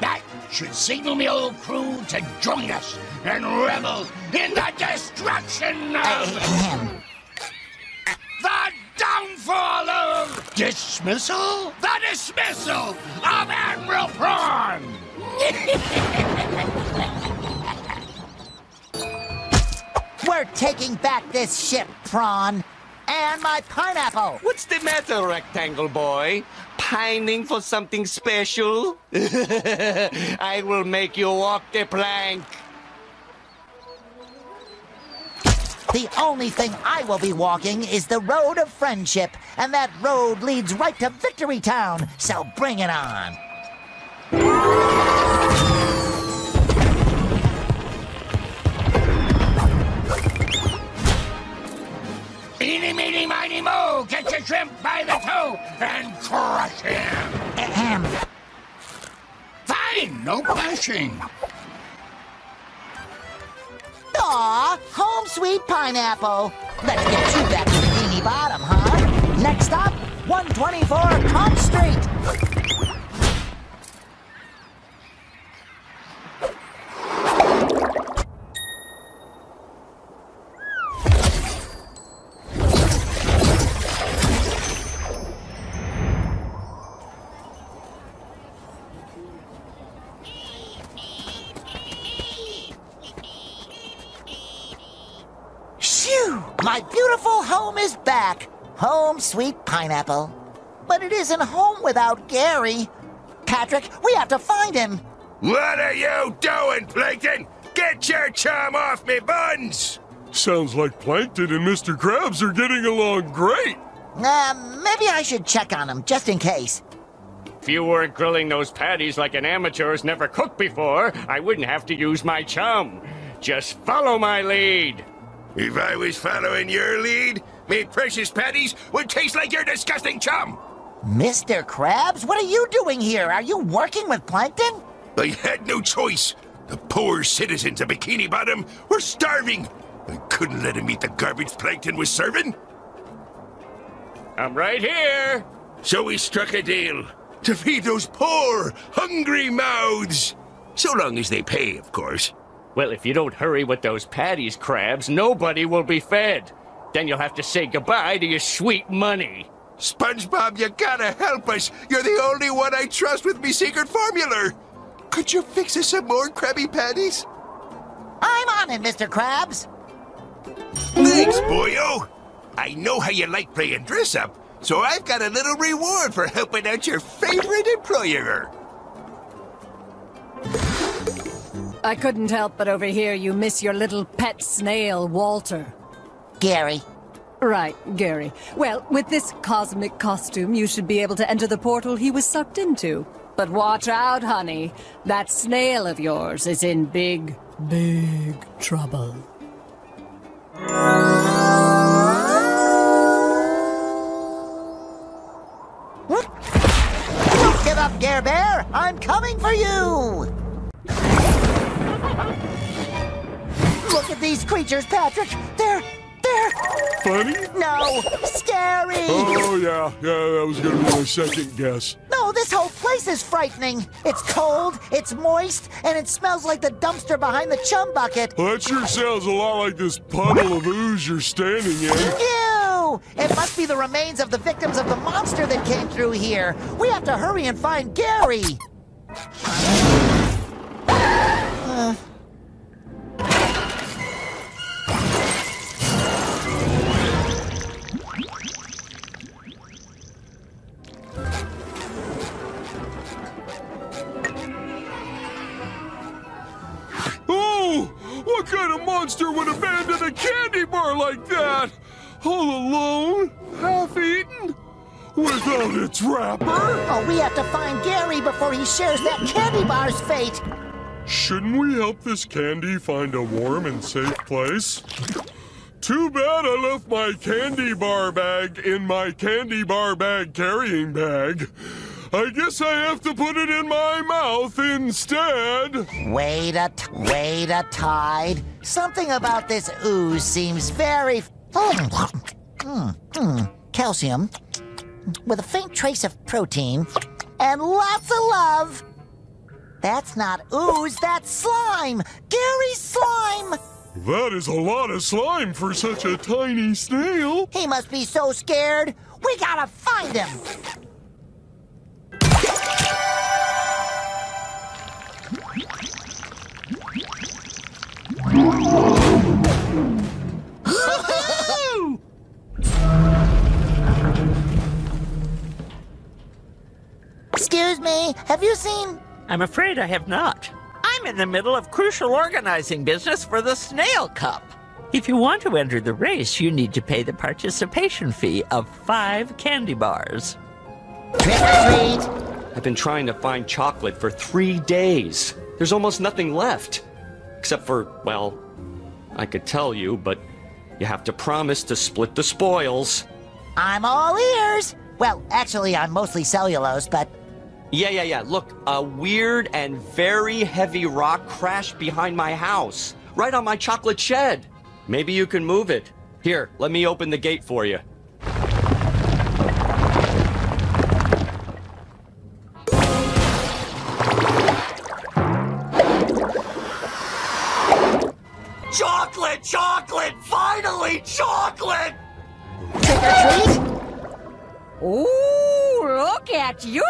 That should signal me old crew to join us and revel in the destruction of... the downfall of... Dismissal? The dismissal of Admiral Prawn! We're taking back this ship, Prawn. And my pineapple! What's the matter, Rectangle Boy? Pining for something special? I will make you walk the plank. The only thing I will be walking is the road of friendship, and that road leads right to Victory Town, so bring it on. Eeny, meeny, miny, moe, get your shrimp by the toe and crush him. Ahem. Fine, no blushing. Aw, home sweet pineapple. Let's get you back to Bikini Bottom, huh? Next up, 124 Conch Street. My beautiful home is back. Home, sweet pineapple. But it isn't home without Gary. Patrick, we have to find him. What are you doing, Plankton? Get your chum off me buns! Sounds like Plankton and Mr. Krabs are getting along great. Maybe I should check on them, just in case. If you weren't grilling those patties like an amateur has never cooked before, I wouldn't have to use my chum. Just follow my lead. If I was following your lead, me precious patties would taste like your disgusting chum! Mr. Krabs, what are you doing here? Are you working with Plankton? I had no choice. The poor citizens of Bikini Bottom were starving. I couldn't let him eat the garbage Plankton was serving. I'm right here. So we struck a deal to feed those poor, hungry mouths. So long as they pay, of course. Well, if you don't hurry with those patties, Krabs, nobody will be fed. Then you'll have to say goodbye to your sweet money. SpongeBob, you gotta help us. You're the only one I trust with me secret formula. Could you fix us some more Krabby Patties? I'm on it, Mr. Krabs. Thanks, boyo. I know how you like playing dress-up, so I've got a little reward for helping out your favorite employer. I couldn't help but overhear you miss your little pet snail, Walter. Gary. Right, Gary. Well, with this cosmic costume, you should be able to enter the portal he was sucked into. But watch out, honey. That snail of yours is in big, big trouble. Don't give up, Gare Bear. I'm coming for you. Look at these creatures, Patrick. They're... Funny? No, scary. Oh, yeah, that was going to be my second guess. No, this whole place is frightening. It's cold, it's moist, and it smells like the dumpster behind the Chum Bucket. Well, that sure sounds a lot like this puddle of ooze you're standing in. Ew! It must be the remains of the victims of the monster that came through here. We have to hurry and find Gary. What kind of monster would abandon a candy bar like that? All alone, half-eaten, without its wrapper? Oh, we have to find Gary before he shares that candy bar's fate. Shouldn't we help this candy find a warm and safe place? Too bad I left my candy bar bag in my candy bar bag carrying bag. I guess I have to put it in my mouth instead. Wait a tide. Something about this ooze seems very... Calcium, with a faint trace of protein, and lots of love. That's not ooze, that's slime. Gary's slime. That is a lot of slime for such a tiny snail. He must be so scared. We gotta find him. Excuse me, have you seen? I'm afraid I have not. I'm in the middle of crucial organizing business for the Snail Cup. If you want to enter the race, you need to pay the participation fee of 5 candy bars. Trick or treat! I've been trying to find chocolate for 3 days. There's almost nothing left. Except for, well, I could tell you, but you have to promise to split the spoils. I'm all ears. Well, actually, I'm mostly cellulose, but... Yeah. Look, a weird and very heavy rock crashed behind my house, right on my chocolate shed. Maybe you can move it. Here, let me open the gate for you. Chocolate! Finally, chocolate! Trick or treat? Ooh, look at you!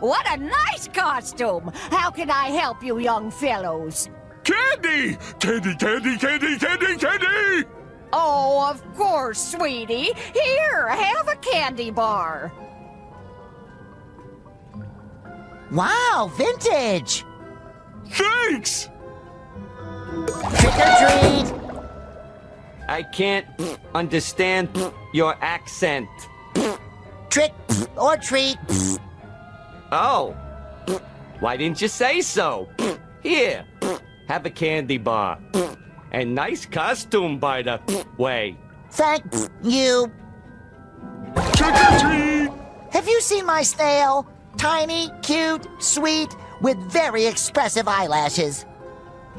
What a nice costume! How can I help you, young fellows? Candy! Candy! Oh, of course, sweetie. Here, have a candy bar. Wow, vintage! Thanks! Trick or treat! I can't understand your accent. Trick or treat. Oh, why didn't you say so? Here, have a candy bar. And nice costume, by the way. Thank you. Trick or treat! Have you seen my snail? Tiny, cute, sweet, with very expressive eyelashes.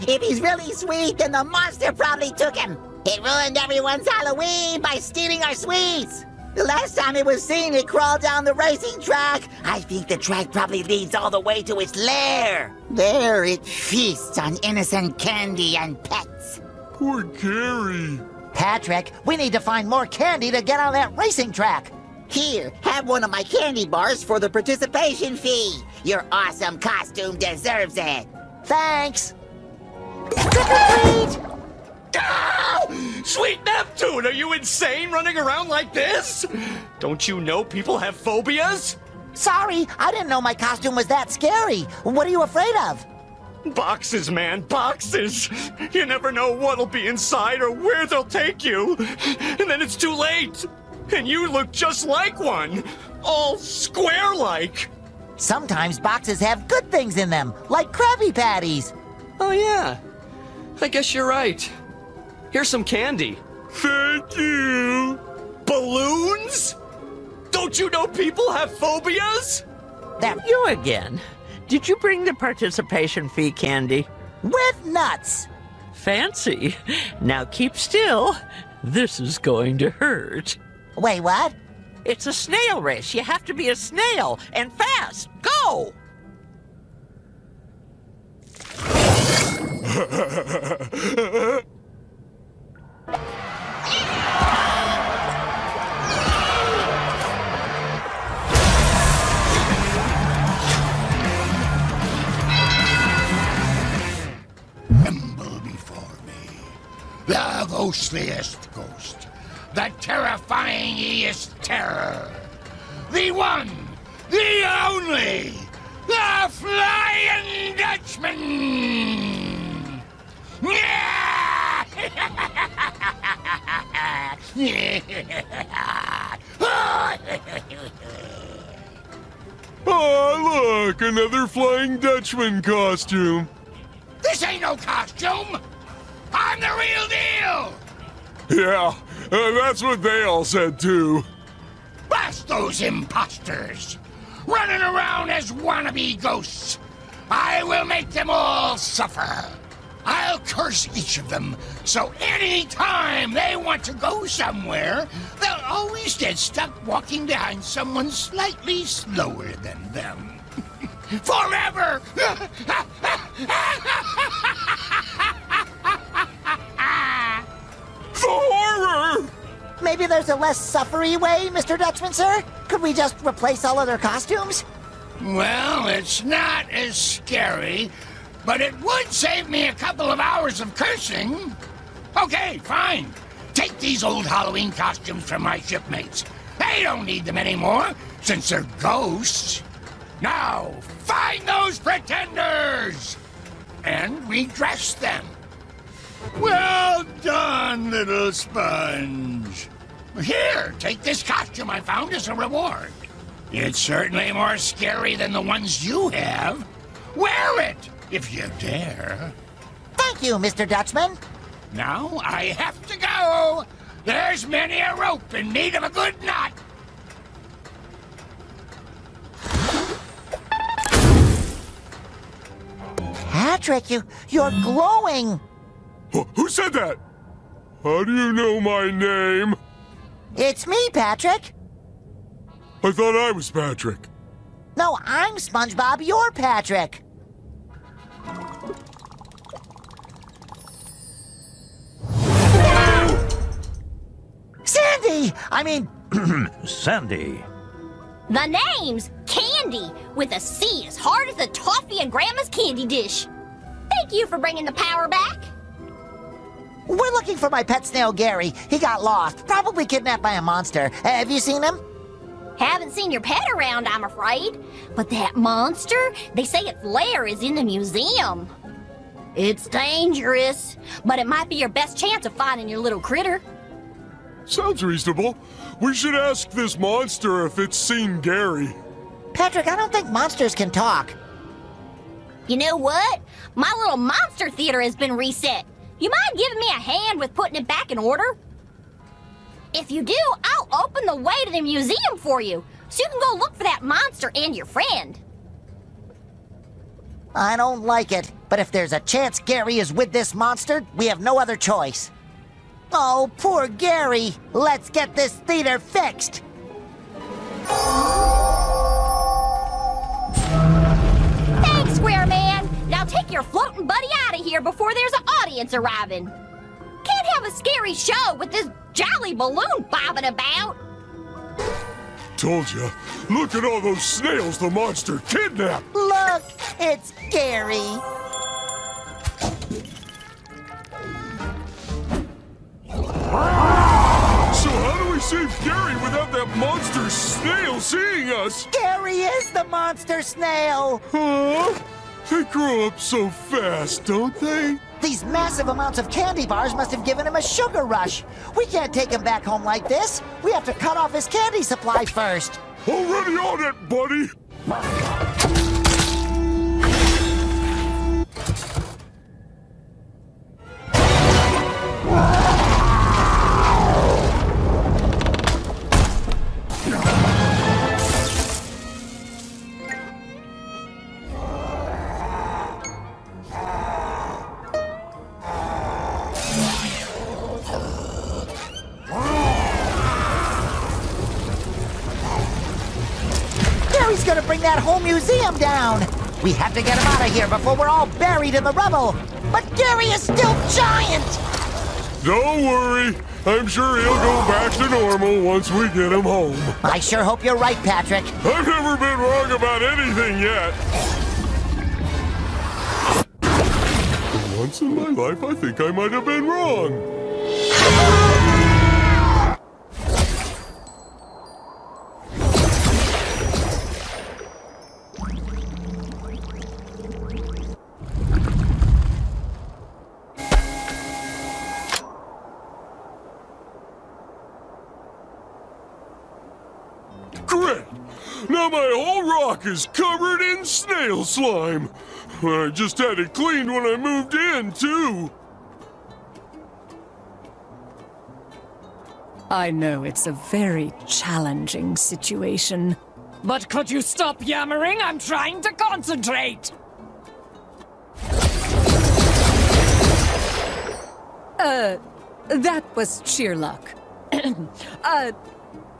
If he's really sweet, then the monster probably took him. It ruined everyone's Halloween by stealing our sweets. The last time it was seen, it crawled down the racing track. I think the track probably leads all the way to its lair. There it feasts on innocent candy and pets. Poor Gary. Patrick, we need to find more candy to get on that racing track. Here, have one of my candy bars for the participation fee. Your awesome costume deserves it. Thanks. Trick or treat! Oh! Sweet Neptune, are you insane running around like this? Don't you know people have phobias? Sorry, I didn't know my costume was that scary. What are you afraid of? Boxes, man, boxes. You never know what'll be inside or where they'll take you. And then it's too late. And you look just like one. All square-like. Sometimes boxes have good things in them, like Krabby Patties. Oh, yeah. I guess you're right. Here's some candy. Thank you. Balloons? Don't you know people have phobias? That you again. Did you bring the participation fee candy? With nuts. Fancy. Now keep still. This is going to hurt. Wait, what? It's a snail race. You have to be a snail, and fast. Go! Tremble before me, the ghostliest ghost. The terrifyingest terror. The one, the only, the Flying Dutchman! Oh, look, another Flying Dutchman costume. This ain't no costume. I'm the real deal. Yeah, that's what they all said, too. Bust those imposters! Running around as wannabe ghosts! I will make them all suffer! I'll curse each of them, so any time they want to go somewhere, they'll always get stuck walking behind someone slightly slower than them. Forever! The horror! Maybe there's a less suffery way, Mr. Dutchman, sir? Could we just replace all other costumes? Well, it's not as scary, but it would save me a couple of hours of cursing. Okay, fine. Take these old Halloween costumes from my shipmates. They don't need them anymore, since they're ghosts. Now, find those pretenders! And redress them. Well done, little sponge. Here, take this costume I found as a reward. It's certainly more scary than the ones you have. Wear it, if you dare. Thank you, Mr. Dutchman. Now I have to go. There's many a rope in need of a good knot. Patrick, you're glowing. Who said that? How do you know my name? It's me, Patrick. I thought I was Patrick. No, I'm SpongeBob. You're Patrick. No! Sandy! I mean... Sandy. The name's Candy, with a C as hard as the toffee in Grandma's candy dish. Thank you for bringing the power back. We're looking for my pet snail, Gary. He got lost, probably kidnapped by a monster. Have you seen him? Haven't seen your pet around, I'm afraid. But that monster, they say its lair is in the museum. It's dangerous, but it might be your best chance of finding your little critter. Sounds reasonable. We should ask this monster if it's seen Gary. Patrick, I don't think monsters can talk. You know what? My little monster theater has been reset. You mind giving me a hand with putting it back in order? If you do, I'll open the way to the museum for you, so you can go look for that monster and your friend. I don't like it, but if there's a chance Gary is with this monster, we have no other choice. Oh, poor Gary. Let's get this theater fixed. Thanks, Square Man. Now take your floating buddy out of here before there's an audience arriving. Can't have a scary show with this jolly balloon bobbing about. Told you. Look at all those snails the monster kidnapped. Look, it's Gary. So how do we save Gary without that monster snail seeing us? Gary is the monster snail. Huh? They grow up so fast, don't they? These massive amounts of candy bars must have given him a sugar rush. We can't take him back home like this. We have to cut off his candy supply first. Already on it, buddy. that whole museum down. We have to get him out of here before we're all buried in the rubble. But Gary is still giant. Don't worry. I'm sure he'll go back to normal once we get him home. I sure hope you're right, Patrick. I've never been wrong about anything yet. For once in my life, I think I might have been wrong. My whole rock is covered in snail slime. I just had it cleaned when I moved in, too. I know it's a very challenging situation. But could you stop yammering? I'm trying to concentrate. That was sheer luck.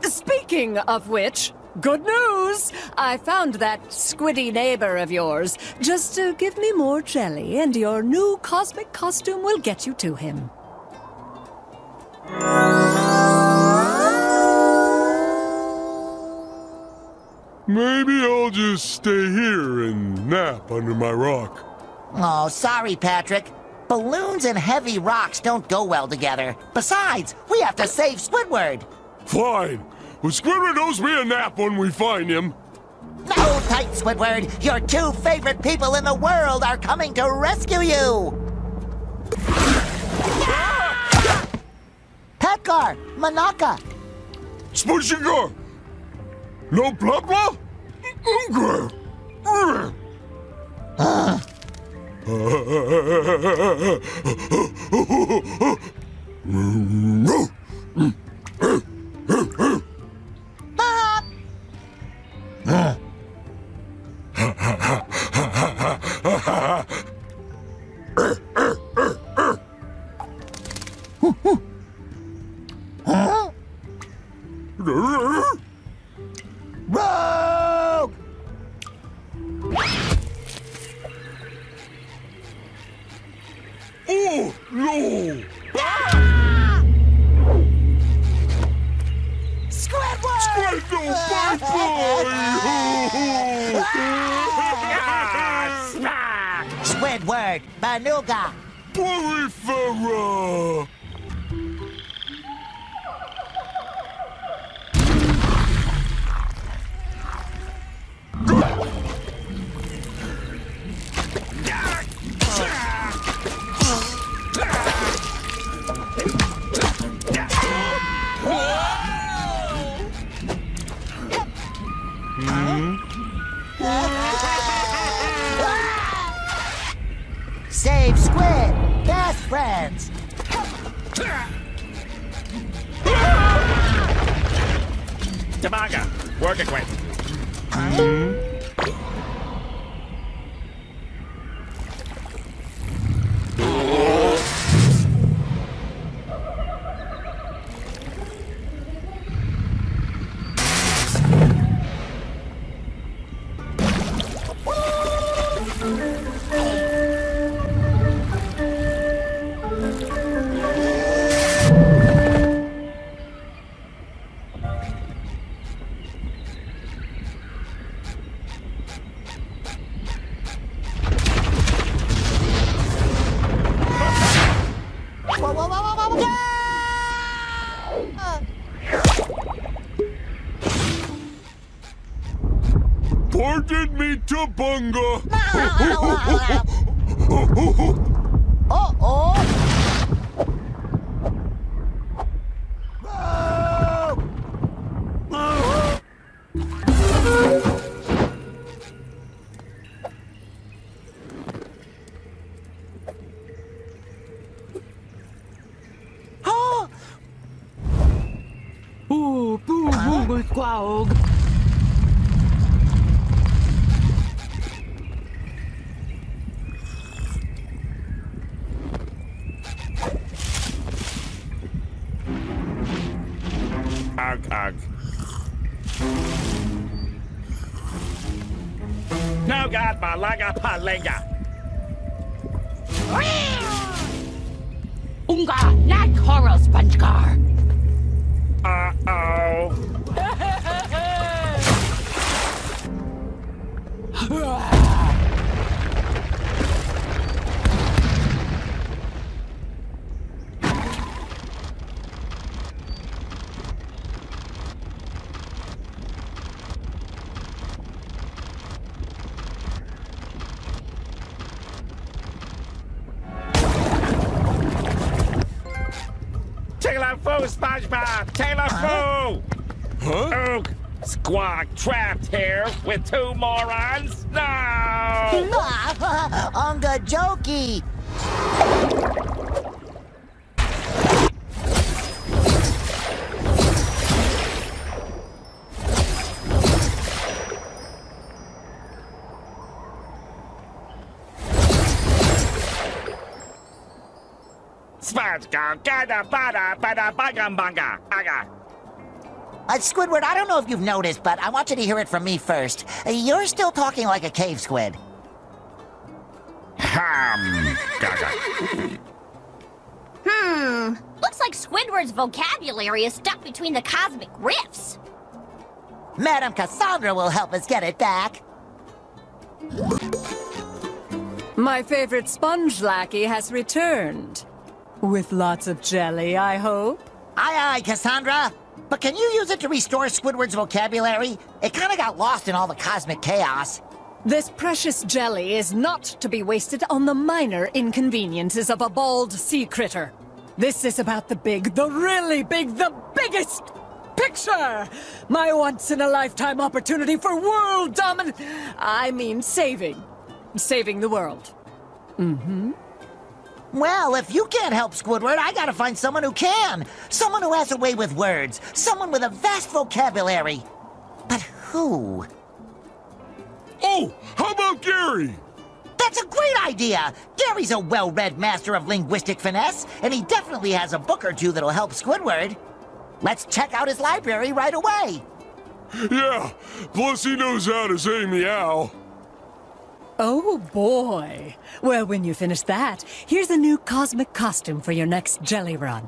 Speaking of which... Good news! I found that squiddy neighbor of yours. Just give me more jelly, and your new cosmic costume will get you to him. Maybe I'll just stay here and nap under my rock. Oh, sorry, Patrick. Balloons and heavy rocks don't go well together. Besides, we have to save Squidward. Fine. Well, Squidward owes me a nap when we find him. Hold tight, Squidward. Your two favorite people in the world are coming to rescue you. Ah! Petgar, Manaka. Smushigar. No blah blah? Unger. Rogue! Oh, no! Ah! Squidward! Squid, no, bye bye! Squidward, Banuga! Porifera! Save Squid! Best friends! Tamaga! Work it quick! Bunga! Uh-oh! Oh, boo boo quaog! Got Malaga Palenga. Unga, not Coral Spongegar. SpongeBob, Taylor Foo! Huh? Oog, squawk, trapped here with two morons? No! On the jokey! Squidward, I don't know if you've noticed, but I want you to hear it from me first. You're still talking like a cave squid. Looks like Squidward's vocabulary is stuck between the cosmic rifts. Madame Cassandra will help us get it back. My favorite sponge lackey has returned. With lots of jelly, I hope. Aye, aye, Cassandra. But can you use it to restore Squidward's vocabulary? It kind of got lost in all the cosmic chaos. This precious jelly is not to be wasted on the minor inconveniences of a bald sea critter. This is about the big, the really big, the biggest picture! My once-in-a-lifetime opportunity for world dominance. I mean saving. Saving the world. Mm-hmm. Well, if you can't help Squidward, I gotta find someone who can. Someone who has a way with words. Someone with a vast vocabulary. But who? Oh, how about Gary? That's a great idea! Gary's a well-read master of linguistic finesse, and he definitely has a book or two that'll help Squidward. Let's check out his library right away. Yeah, plus he knows how to say meow. Oh, boy. Well, when you finish that, here's a new cosmic costume for your next jelly run.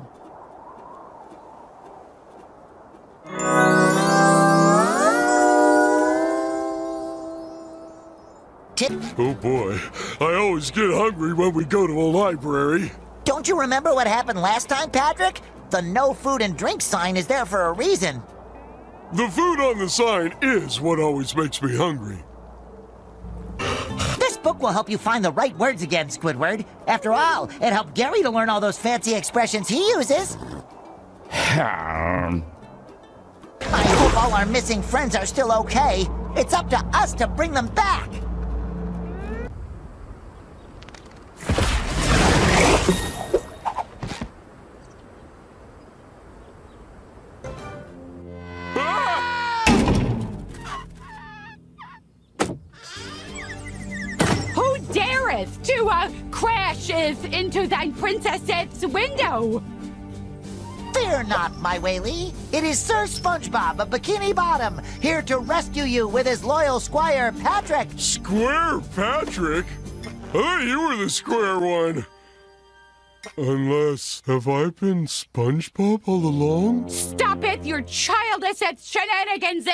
Oh, boy. I always get hungry when we go to a library. Don't you remember what happened last time, Patrick? The no food and drink sign is there for a reason. The food on the sign is what always makes me hungry. This book will help you find the right words again, Squidward. After all, it helped Gary to learn all those fancy expressions he uses. I hope all our missing friends are still okay. It's up to us to bring them back. To crashes into thine princess's window. Fear not, my Whaley. It is Sir SpongeBob of Bikini Bottom here to rescue you with his loyal squire, Patrick. Square Patrick? I thought you were the square one. Unless, have I been SpongeBob all along? Stop it, your childish shenanigans.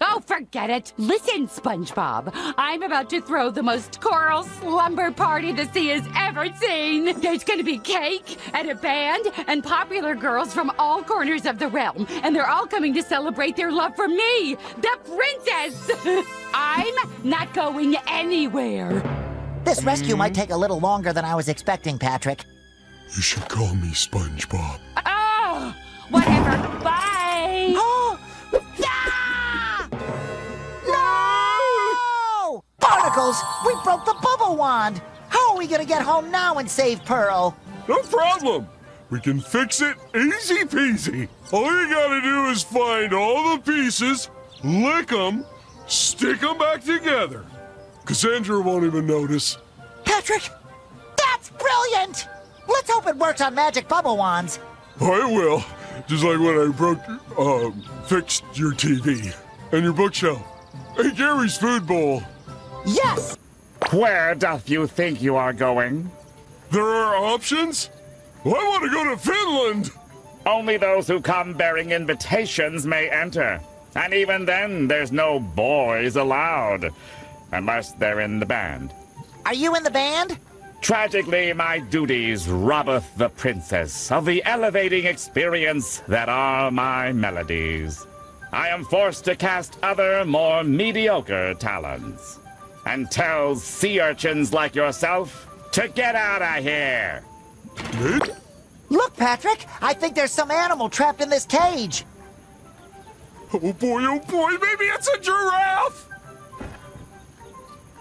Oh, forget it. Listen, SpongeBob. I'm about to throw the most coral slumber party the sea has ever seen. There's going to be cake and a band and popular girls from all corners of the realm. And they're all coming to celebrate their love for me, the princess. I'm not going anywhere. This rescue might take a little longer than I was expecting, Patrick. You should call me SpongeBob. Oh, whatever. Bye. Oh! Barnacles, we broke the bubble wand! How are we gonna get home now and save Pearl? No problem! We can fix it easy peasy! All you gotta do is find all the pieces, lick them, stick them back together. Cassandra won't even notice. Patrick, that's brilliant! Let's hope it works on magic bubble wands. I will, just like when I fixed your TV and your bookshelf and Gary's food bowl. Yes! Where doth you think you are going? There are options? I want to go to Finland! Only those who come bearing invitations may enter. And even then, there's no boys allowed. Unless they're in the band. Are you in the band? Tragically, my duties robbeth the princess of the elevating experience that are my melodies. I am forced to cast other, more mediocre talents. And tell sea urchins like yourself to get out of here! Look, Patrick! I think there's some animal trapped in this cage! Oh boy, maybe it's a giraffe!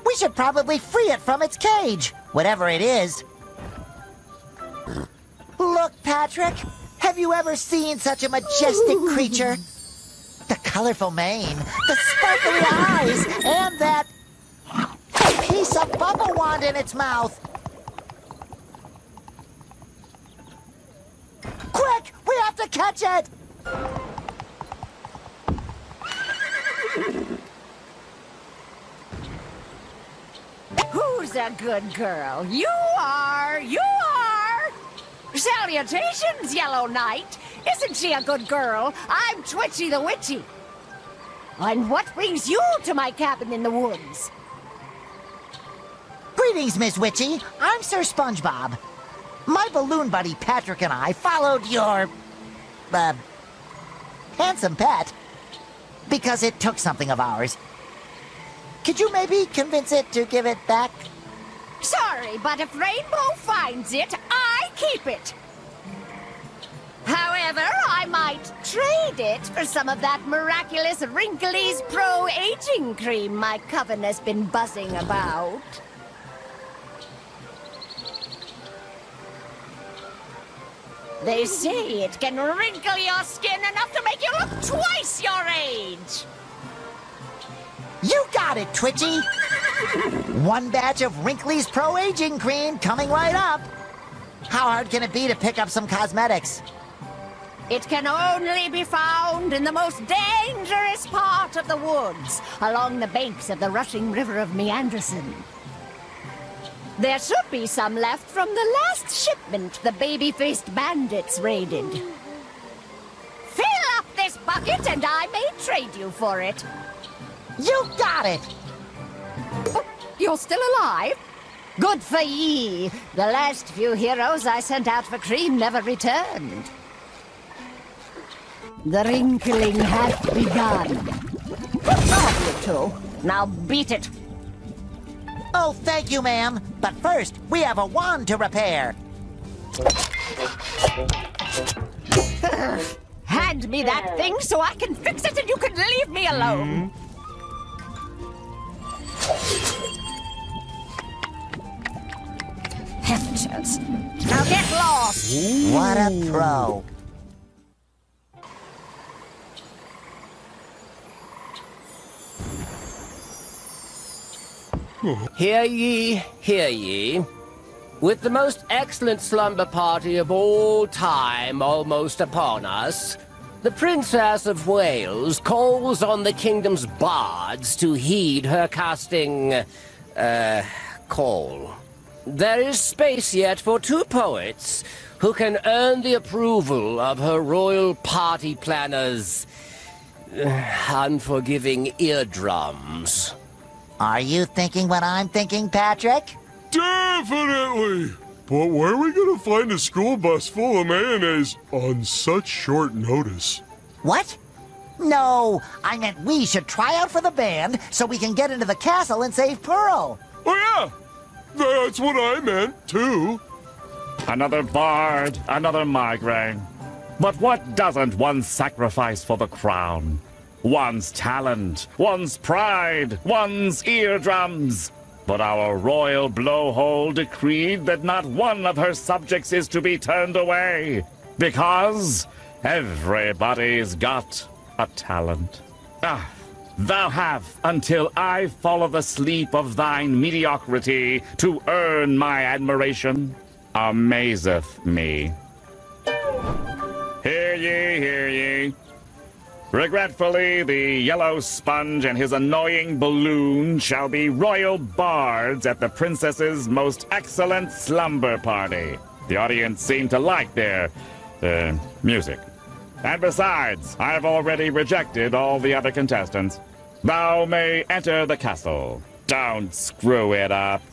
We should probably free it from its cage, whatever it is. Look, Patrick! Have you ever seen such a majestic creature? The colorful mane, the sparkly eyes, and that piece of bubble wand in its mouth! Quick! We have to catch it! Who's a good girl? You are! You are! Salutations, Yellow Knight! Isn't she a good girl? I'm Twitchy the Witchy. And what brings you to my cabin in the woods? Greetings, Miss Witchy. I'm Sir SpongeBob. My balloon buddy Patrick and I followed your... handsome pet. Because it took something of ours. Could you maybe convince it to give it back? Sorry, but if Rainbow finds it, I keep it. However, I might trade it for some of that miraculous Wrinkly's Pro-Aging Cream my coven has been buzzing about. They say it can wrinkle your skin enough to make you look twice your age! You got it, Twitchy! One batch of Wrinkly's Pro-Aging Cream coming right up! How hard can it be to pick up some cosmetics? It can only be found in the most dangerous part of the woods, along the banks of the rushing River of Meanderson. There should be some left from the last shipment the baby-faced bandits raided. Fill up this bucket and I may trade you for it. You got it! Oh, you're still alive? Good for ye! The last few heroes I sent out for cream never returned. The wrinkling hath begun. Oh, you two. Now beat it! Oh, thank you, ma'am. But first, we have a wand to repair. Hand me that thing so I can fix it and you can leave me alone. Hefters. Now get lost. Ooh. What a pro. Hear ye, hear ye. With the most excellent slumber party of all time almost upon us, the Princess of Wales calls on the kingdom's bards to heed her casting... call. There is space yet for two poets who can earn the approval of her royal party planners... unforgiving eardrums. Are you thinking what I'm thinking, Patrick? Definitely! But where are we gonna find a school bus full of mayonnaise on such short notice? What? No, I meant we should try out for the band so we can get into the castle and save Pearl. Oh yeah! That's what I meant, too. Another bard, another migraine. But what doesn't one sacrifice for the crown? One's talent, one's pride, one's eardrums. But our royal blowhole decreed that not one of her subjects is to be turned away, because everybody's got a talent. Ah, thou have until I follow the sleep of thine mediocrity to earn my admiration. Amazeth me. Hear ye, hear ye. Regretfully, the yellow sponge and his annoying balloon shall be royal bards at the princess's most excellent slumber party. The audience seemed to like their music. And besides, I have already rejected all the other contestants. Thou may enter the castle. Don't screw it up.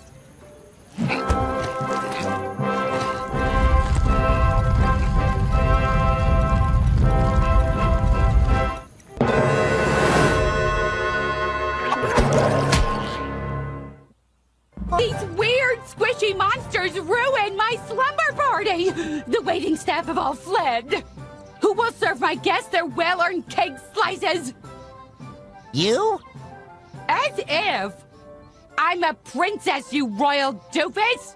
These weird, squishy monsters ruined my slumber party! The waiting staff have all fled. Who will serve my guests their well-earned cake slices? You? As if! I'm a princess, you royal doofus!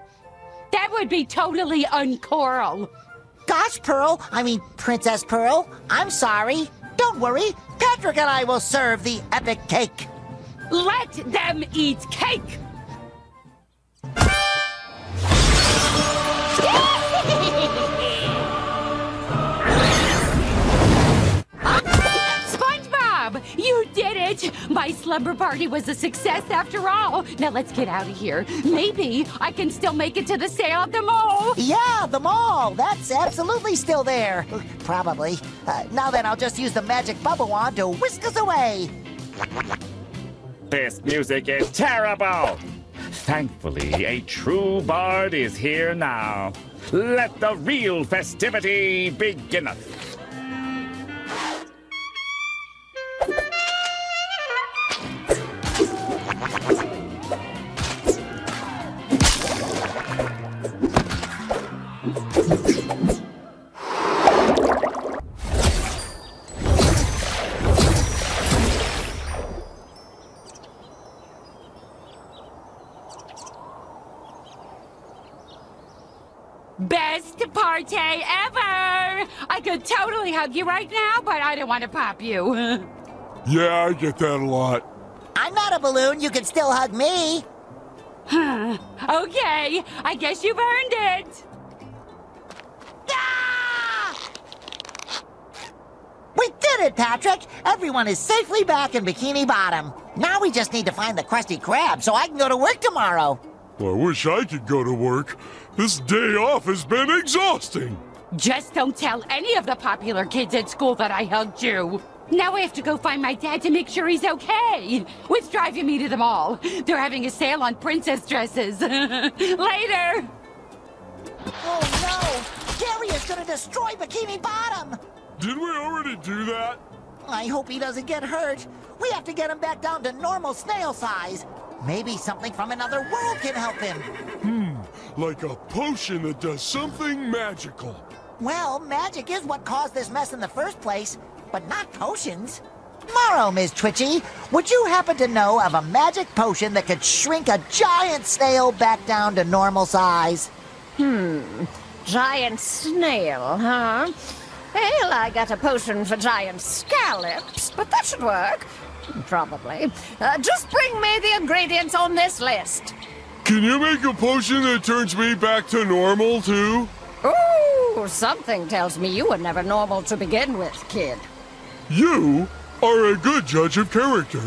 That would be totally uncoral. Gosh, Pearl, I mean Princess Pearl, I'm sorry. Don't worry, Patrick and I will serve the epic cake. Let them eat cake! SpongeBob, you did it! My slumber party was a success after all. Now let's get out of here. Maybe I can still make it to the sale at the mall. Yeah, the mall. That's absolutely still there. Probably. Now then, I'll just use the magic bubble wand to whisk us away. This music is terrible. Thankfully, a true bard is here now. Let the real festivity beginneth. Totally hug you right now, but I don't want to pop you. Yeah, I get that a lot. I'm not a balloon. You can still hug me. Okay, I guess you've earned it. Ah! We did it, Patrick. Everyone is safely back in Bikini Bottom. Now we just need to find the Krusty Krab so I can go to work tomorrow. Well, I wish I could go to work. This day off has been exhausting. Just don't tell any of the popular kids at school that I hugged you. Now I have to go find my dad to make sure he's okay. What's driving me to the mall? They're having a sale on princess dresses. Later! Oh no! Gary is gonna destroy Bikini Bottom! Did we already do that? I hope he doesn't get hurt. We have to get him back down to normal snail size. Maybe something from another world can help him. Like a potion that does something magical. Well, magic is what caused this mess in the first place, but not potions. Tomorrow, Ms. Twitchy, would you happen to know of a magic potion that could shrink a giant snail back down to normal size? Giant snail, huh? Well, I got a potion for giant scallops, but that should work. Probably. Just bring me the ingredients on this list. Can you make a potion that turns me back to normal, too? Ooh, something tells me you were never normal to begin with, kid. You are a good judge of character.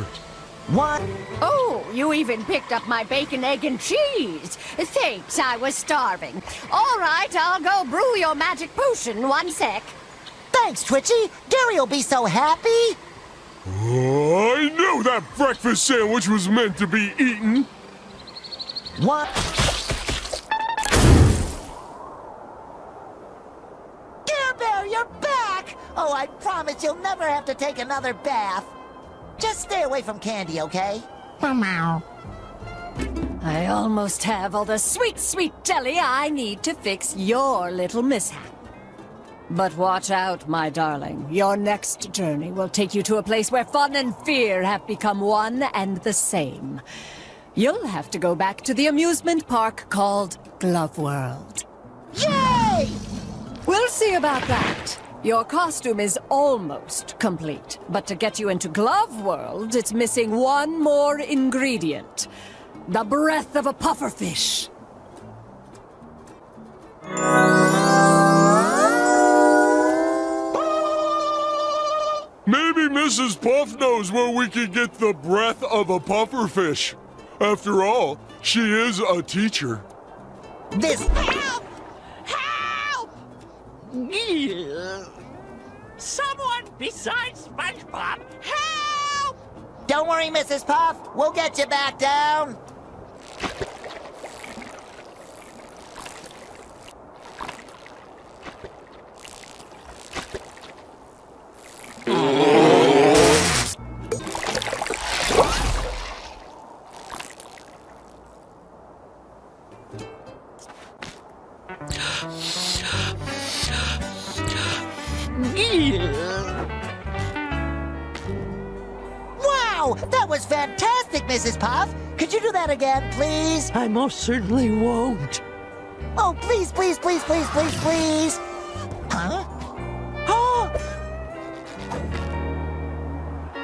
What? Oh, you even picked up my bacon, egg, and cheese. Thanks, I was starving. All right, I'll go brew your magic potion. One sec. Thanks, Twitchy. Gary'll be so happy. Oh, I knew that breakfast sandwich was meant to be eaten. What? Care Bear, you're back! Oh, I promise you'll never have to take another bath. Just stay away from candy, okay? Meow. I almost have all the sweet, sweet jelly I need to fix your little mishap. But watch out, my darling. Your next journey will take you to a place where fun and fear have become one and the same. You'll have to go back to the amusement park called Glove World. Yay! We'll see about that. Your costume is almost complete, but to get you into Glove World, it's missing one more ingredient. The breath of a pufferfish. Maybe This is Puff Nose, where we can get the breath of a pufferfish. After all, she is a teacher. This... Help! Help! Someone besides SpongeBob, help! Don't worry, Mrs. Puff. We'll get you back down. Mrs. Puff, could you do that again, please? I most certainly won't. Oh, please, please, please, please, please, please. Huh? Oh!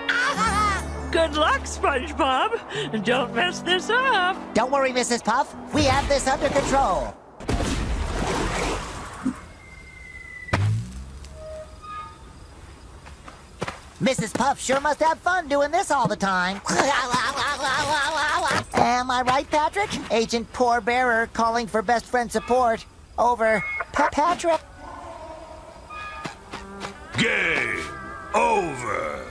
Ah! Good luck, SpongeBob. Don't mess this up. Don't worry, Mrs. Puff. We have this under control. Mrs. Puff sure must have fun doing this all the time. Am I right, Patrick? Agent Poor Bearer calling for best friend support. Over. Patrick? Game over.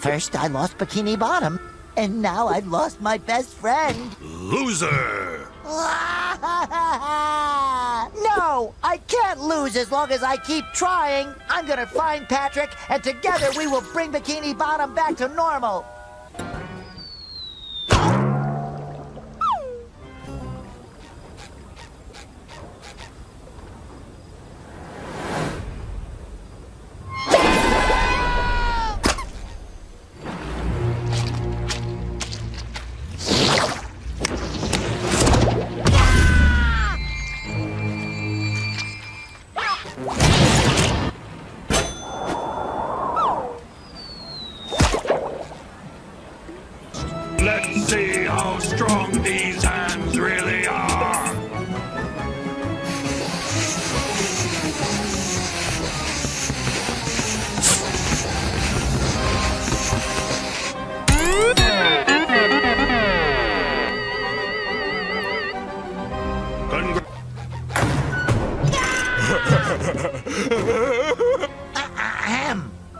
First, I lost Bikini Bottom, and now I've lost my best friend. Loser! No, I can't lose as long as I keep trying. I'm gonna find Patrick, and together we will bring Bikini Bottom back to normal.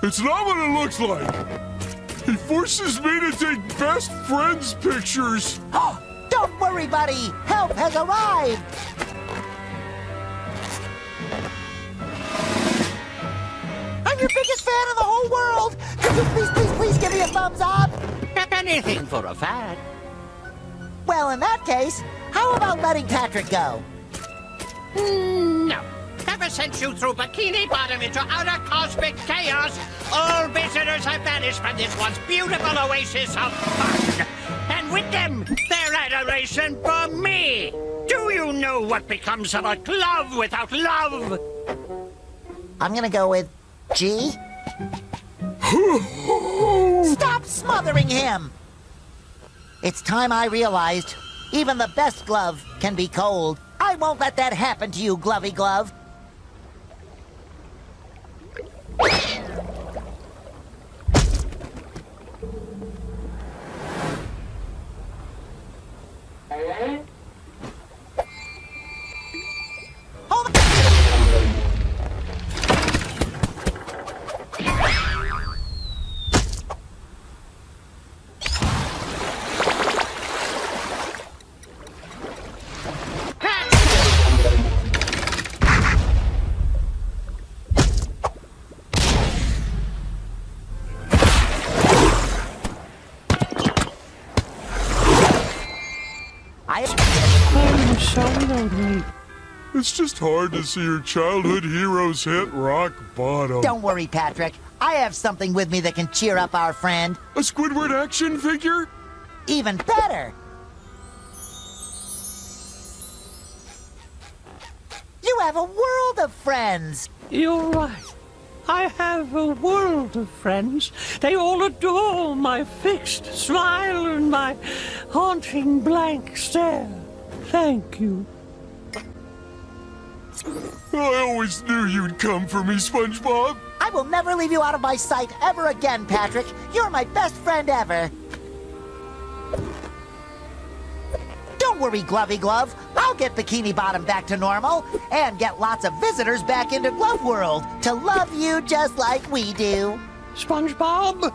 It's not what it looks like. He forces me to take best friends pictures. Oh, don't worry, buddy. Help has arrived. I'm your biggest fan in the whole world. Could you please, please, please give me a thumbs up? Not anything for a fan. Well, in that case, how about letting Patrick go? No. Ever since you threw Bikini Bottom into outer cosmic chaos, all visitors have vanished from this once beautiful oasis of fun. And with them, their adoration for me. Do you know what becomes of a glove without love? I'm gonna go with G. Stop smothering him! It's time I realized even the best glove can be cold. I won't let that happen to you, Glovey Glove. It's just hard to see your childhood heroes hit rock bottom. Don't worry, Patrick. I have something with me that can cheer up our friend. A Squidward action figure? Even better! You have a world of friends! You're right. I have a world of friends. They all adore my fixed smile and my haunting blank stare. Thank you. I always knew you'd come for me, SpongeBob. I I will never leave you out of my sight ever again, Patrick. You're my best friend ever. Don't worry, Glovey Glove. I'll get Bikini Bottom back to normal and get lots of visitors back into Glove World to love you just like we do. SpongeBob?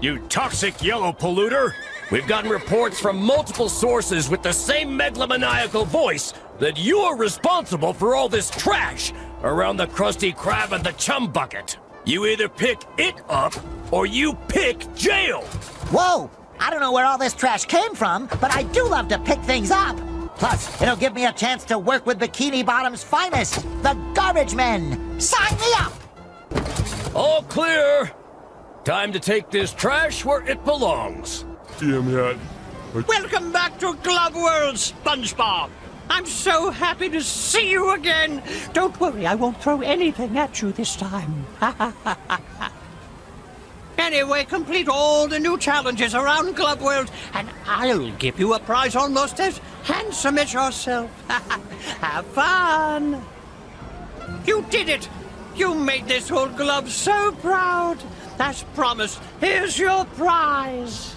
You toxic yellow polluter! We've gotten reports from multiple sources with the same megalomaniacal voice that you are responsible for all this trash around the Krusty Krab and the Chum Bucket. You either pick it up or you pick jail! Whoa! I don't know where all this trash came from, but I do love to pick things up! Plus, it'll give me a chance to work with Bikini Bottom's finest, the Garbage Men! Sign me up! All clear! Time to take this trash where it belongs. Welcome back to Glove World, SpongeBob. I'm so happy to see you again. Don't worry, I won't throw anything at you this time. Anyway, complete all the new challenges around Glove World, and I'll give you a prize almost as handsome as yourself. Have fun. You did it. You made this whole glove so proud. As promised, here's your prize!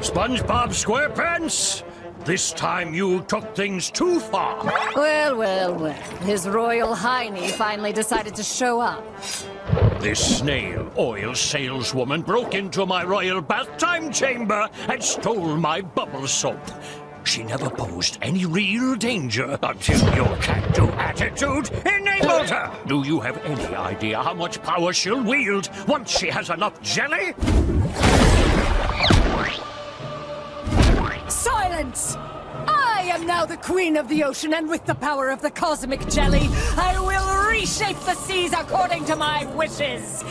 SpongeBob SquarePants! This time you took things too far! Well, well, well. His Royal Highness finally decided to show up. This snail oil saleswoman broke into my royal bath time chamber and stole my bubble soap. She never posed any real danger until your can-do attitude enabled her. Do you have any idea how much power she'll wield once she has enough jelly? Silence! I am now the queen of the ocean, and with the power of the cosmic jelly, I will reshape the seas according to my wishes!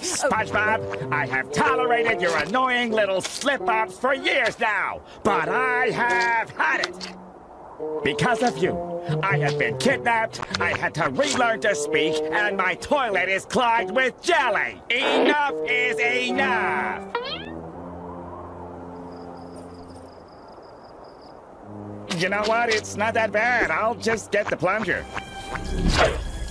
SpongeBob, I have tolerated your annoying little slip-ups for years now, but I have had it! Because of you, I have been kidnapped, I had to relearn to speak, and my toilet is clogged with jelly! Enough is enough! You know what? It's not that bad. I'll just get the plunger.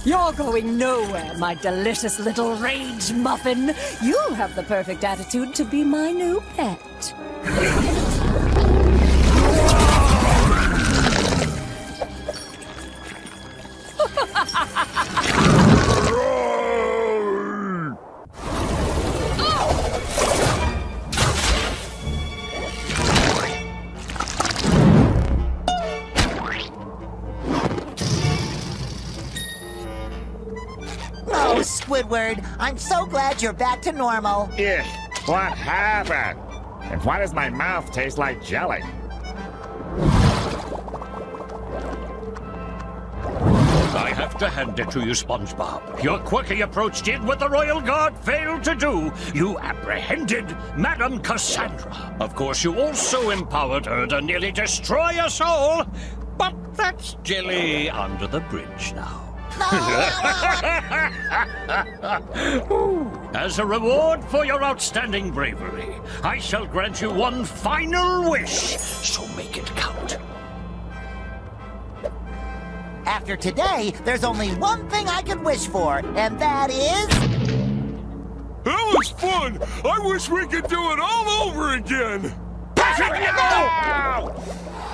You're going nowhere, my delicious little rage muffin. You have the perfect attitude to be my new pet. Squidward, I'm so glad you're back to normal. Ugh, what happened? And why does my mouth taste like jelly? I have to hand it to you, SpongeBob. Your quirky approach did what the Royal Guard failed to do. You apprehended Madame Cassandra. Of course, you also empowered her to nearly destroy us all. But that's jelly under the bridge now. As a reward for your outstanding bravery, I shall grant you one final wish, so make it count. After today, there's only one thing I can wish for, and that is... That was fun! I wish we could do it all over again! Patrick, no!